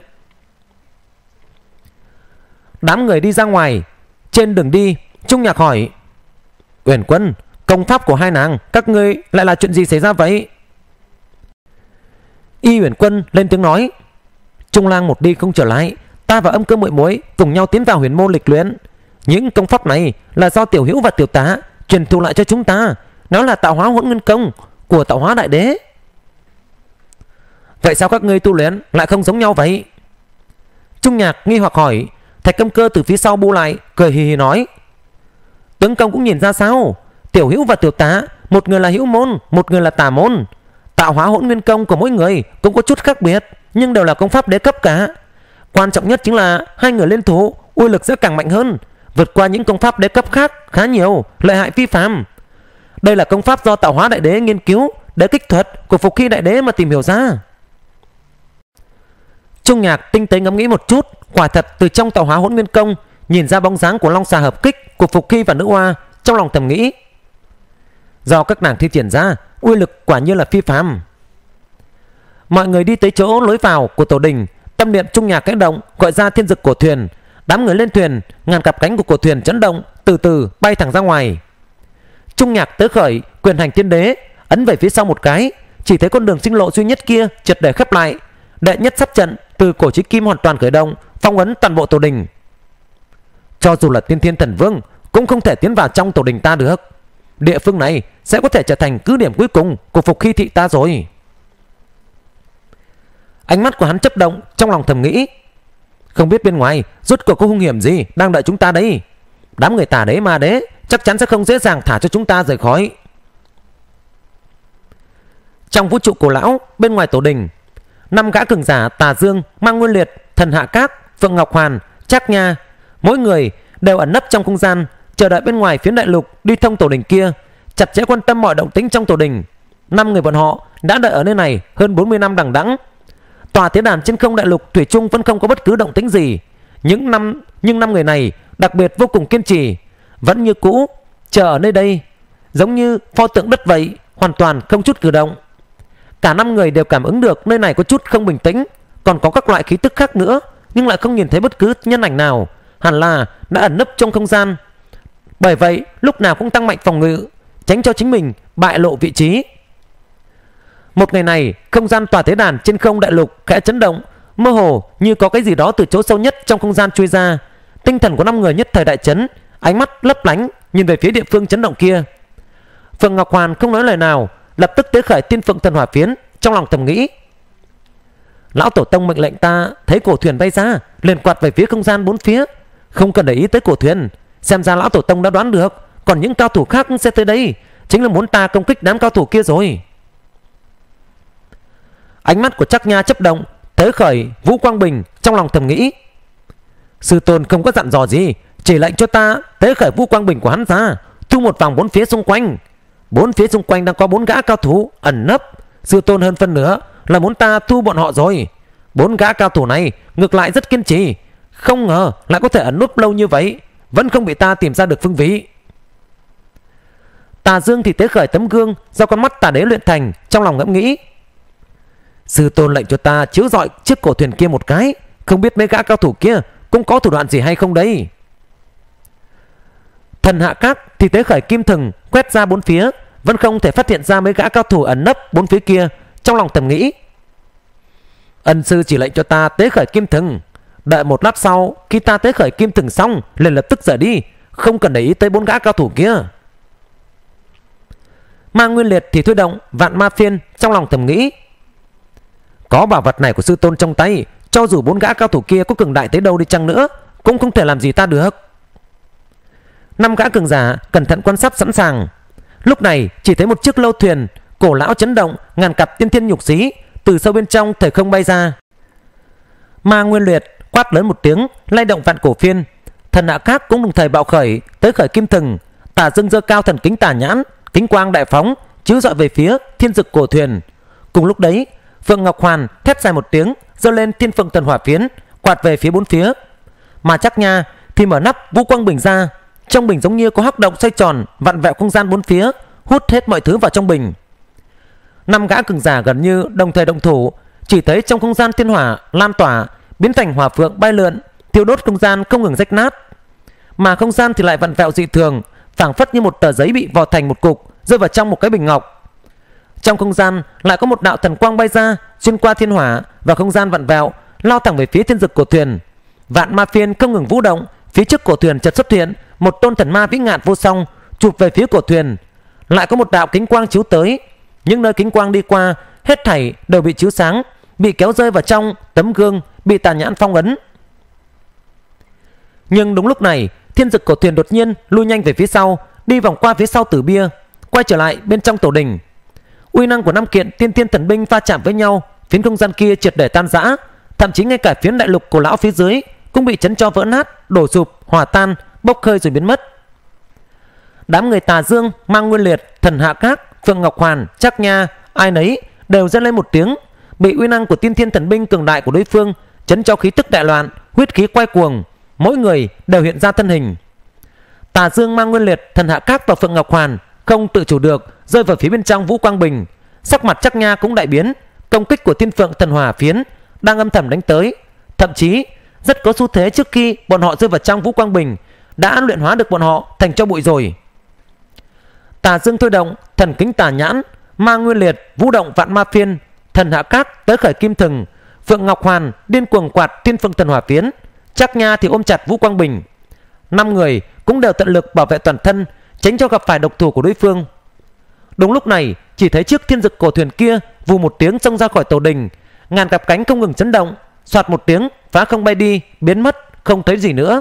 Đám người đi ra ngoài, trên đường đi Trung Nhạc hỏi, Uyển Quân, công pháp của hai nàng các ngươi lại là chuyện gì xảy ra vậy? Y Uyển Quân lên tiếng nói, Trung Lang một đi không trở lại, ta và Âm Cơ muội muội cùng nhau tiến vào huyền môn lịch luyện. Những công pháp này là do Tiểu Hữu và Tiểu Tá truyền thụ lại cho chúng ta. Nó là tạo hóa hỗn nguyên công của tạo hóa đại đế. Vậy sao các ngươi tu luyện lại không giống nhau vậy? Trung Nhạc nghi hoặc hỏi. Thạch Cẩm Cơ từ phía sau bu lại, cười hì hì nói, tướng công cũng nhìn ra sao? Tiểu Hữu và Tiểu Tá, một người là hữu môn, một người là tà môn. Tạo hóa hỗn nguyên công của mỗi người cũng có chút khác biệt, nhưng đều là công pháp đế cấp cả. Quan trọng nhất chính là hai người liên thủ, uy lực sẽ càng mạnh hơn, vượt qua những công pháp đế cấp khác khá nhiều, lợi hại phi phàm. Đây là công pháp do tạo hóa đại đế nghiên cứu, đế kích thuật của Phục Khi đại đế mà tìm hiểu ra. Trung Nhạc tinh tế ngẫm nghĩ một chút, quả thật từ trong tạo hóa hỗn nguyên công nhìn ra bóng dáng của long xà hợp kích của Phục Khi và Nữ Oa. Trong lòng thầm nghĩ, do các nàng thi triển ra, uy lực quả nhiên là phi phàm. Mọi người đi tới chỗ lối vào của tổ đình, tâm niệm Trung Nhạc kẽ động, gọi ra thiên dực cổ thuyền. Đám người lên thuyền, ngàn cặp cánh của cổ thuyền chấn động, từ từ bay thẳng ra ngoài. Trung Nhạc tứ khởi quyền hành tiên đế, ấn về phía sau một cái, chỉ thấy con đường sinh lộ duy nhất kia triệt để khép lại. Đệ nhất sắp trận từ cổ chí kim hoàn toàn khởi động, phong ấn toàn bộ tổ đình. Cho dù là tiên thiên thần vương cũng không thể tiến vào trong tổ đình ta được. Địa phương này sẽ có thể trở thành cứ điểm cuối cùng của Phục Khi thị ta rồi. Ánh mắt của hắn chấp động, trong lòng thầm nghĩ, không biết bên ngoài rốt cuộc có hung hiểm gì đang đợi chúng ta đấy. Đám người tà đế ma đế chắc chắn sẽ không dễ dàng thả cho chúng ta rời khỏi. Trong vũ trụ cổ lão, bên ngoài tổ đình, 5 gã cường giả Tà Dương, Ma Nguyên Liệt, Thần Hạ Các, Phượng Ngọc Hoàn, Trác Nha, mỗi người đều ẩn nấp trong không gian, chờ đợi bên ngoài phiến đại lục đi thông tổ đình kia, chặt chẽ quan tâm mọi động tĩnh trong tổ đình. 5 người bọn họ đã đợi ở nơi này hơn 40 năm đằng đẵng. Tòa tế đàn trên không đại lục thủy chung vẫn không có bất cứ động tĩnh gì. Nhưng năm người này đặc biệt vô cùng kiên trì, vẫn như cũ chờ ở nơi đây, giống như pho tượng đất vậy, hoàn toàn không chút cử động. Cả 5 người đều cảm ứng được nơi này có chút không bình tĩnh, còn có các loại khí tức khác nữa, nhưng lại không nhìn thấy bất cứ nhân ảnh nào, hẳn là đã ẩn nấp trong không gian. Bởi vậy lúc nào cũng tăng mạnh phòng ngự, tránh cho chính mình bại lộ vị trí. Một ngày này, không gian tòa tế đàn trên không đại lục khẽ chấn động, mơ hồ như có cái gì đó từ chỗ sâu nhất trong không gian chui ra. Tinh thần của 5 người nhất thời đại chấn, ánh mắt lấp lánh nhìn về phía địa phương chấn động kia. Phượng Ngọc Hoàn không nói lời nào, lập tức tế khởi tiên phượng thần hỏa phiến, trong lòng thầm nghĩ, lão tổ tông mệnh lệnh ta thấy cổ thuyền bay ra, liền quạt về phía không gian bốn phía, không cần để ý tới cổ thuyền. Xem ra lão tổ tông đã đoán được, còn những cao thủ khác sẽ tới đây, chính là muốn ta công kích đám cao thủ kia rồi. Ánh mắt của Trác Nha chấp động, thấy khởi Vũ Quang Bình, trong lòng thầm nghĩ. Sư tôn không có dặn dò gì, chỉ lệnh cho ta tế khởi Vũ Quang Bình của hắn ra, thu một vòng bốn phía xung quanh. Bốn phía xung quanh đang có bốn gã cao thủ ẩn nấp, sư tôn hơn phân nửa là muốn ta thu bọn họ rồi. Bốn gã cao thủ này ngược lại rất kiên trì, không ngờ lại có thể ẩn núp lâu như vậy, vẫn không bị ta tìm ra được phương vị. Tà Dương thì tế khởi tấm gương do con mắt Tà Đế luyện thành, trong lòng ngẫm nghĩ. Sư tôn lệnh cho ta chiếu rọi chiếc cổ thuyền kia một cái, không biết mấy gã cao thủ kia cũng có thủ đoạn gì hay không đấy. Thần Hạ Các thì tế khởi kim thừng quét ra bốn phía, vẫn không thể phát hiện ra mấy gã cao thủ ẩn nấp bốn phía kia, trong lòng thầm nghĩ. Ân sư chỉ lệnh cho ta tế khởi kim thừng, đợi một lát sau khi ta tế khởi kim thừng xong liền lập tức rời đi, không cần để ý tới bốn gã cao thủ kia. Ma Nguyên Liệt thì thôi động vạn ma phiên, trong lòng thầm nghĩ. Có bảo vật này của sư tôn trong tay, cho dù bốn gã cao thủ kia có cường đại tới đâu đi chăng nữa cũng không thể làm gì ta được. Năm gã cường giả cẩn thận quan sát sẵn sàng. Lúc này chỉ thấy một chiếc lâu thuyền cổ lão chấn động, ngàn cặp tiên thiên nhục xí từ sâu bên trong thời không bay ra. Ma Nguyên Liệt quát lớn một tiếng, lay động vạn cổ phiên. Thần Hạ Các cũng đồng thời bạo khởi tới khởi kim thừng. Tà Dương dơ cao thần kính tà nhãn, kính quang đại phóng chiếu dọi về phía thiên dực cổ thuyền. Cùng lúc đấy, Phượng Ngọc Hoàn thét dài một tiếng, dơ lên thiên phượng thần hỏa phiến quạt về phía bốn phía. Mà Trác Nha thì mở nắp Vũ Quang Bình ra, trong bình giống như có hắc động xoay tròn vặn vẹo không gian bốn phía, hút hết mọi thứ vào trong bình. Năm gã cường giả gần như đồng thời động thủ, chỉ thấy trong không gian thiên hỏa lan tỏa biến thành hỏa phượng bay lượn, thiêu đốt không gian không ngừng rách nát. Mà không gian thì lại vặn vẹo dị thường, phảng phất như một tờ giấy bị vò thành một cục rơi vào trong một cái bình ngọc. Trong không gian lại có một đạo thần quang bay ra, xuyên qua thiên hỏa và không gian vặn vẹo, lao thẳng về phía thiên dực cổ thuyền. Vạn ma phiên không ngừng vũ động, phía trước cổ thuyền chợt xuất hiện một tôn thần ma vĩ ngạn vô song, chụp về phía cổ thuyền. Lại có một đạo kính quang chiếu tới, những nơi kính quang đi qua hết thảy đều bị chiếu sáng, bị kéo rơi vào trong tấm gương bị tà nhãn phong ấn. Nhưng đúng lúc này, thiên dực cổ thuyền đột nhiên lui nhanh về phía sau, đi vòng qua phía sau tử bia, quay trở lại bên trong tổ đình. Uy năng của năm kiện tiên thiên thần binh va chạm với nhau, phiến không gian kia triệt để tan rã, thậm chí ngay cả phiến đại lục cổ lão phía dưới cũng bị chấn cho vỡ nát, đổ sụp, hòa tan, bốc hơi rồi biến mất. Đám người Tà Dương, Ma Nguyên Liệt, Thần Hạ Các, Phượng Ngọc Hoàn, Trác Nha, ai nấy đều rên lên một tiếng, bị uy năng của tiên thiên thần binh cường đại của đối phương chấn cho khí tức đại loạn, huyết khí quay cuồng, mỗi người đều hiện ra thân hình. Tà Dương, Ma Nguyên Liệt, Thần Hạ Các và Phượng Ngọc Hoàn không tự chủ được rơi vào phía bên trong Vũ Quang Bình. Sắc mặt Trác Nha cũng đại biến, công kích của Tiên Phượng Thần Hỏa Phiến đang âm thầm đánh tới, thậm chí rất có xu thế trước khi bọn họ rơi vào trong Vũ Quang Bình đã luyện hóa được bọn họ thành cho bụi rồi. Tà Dương thôi động thần kính tà nhãn, Ma Nguyên Liệt vũ động vạn ma phiên, Thần Hạ Các tới khởi kim thừng, Phượng Ngọc Hoàn điên cuồng quạt Tiên Phượng Thần Hỏa Phiến, Trác Nha thì ôm chặt Vũ Quang Bình. Năm người cũng đều tận lực bảo vệ toàn thân, tránh cho gặp phải độc thủ của đối phương. Đúng lúc này, chỉ thấy chiếc thiên dực cổ thuyền kia vù một tiếng xông ra khỏi tổ đình, ngàn cặp cánh không ngừng chấn động, xoạt một tiếng phá không bay đi, biến mất không thấy gì nữa.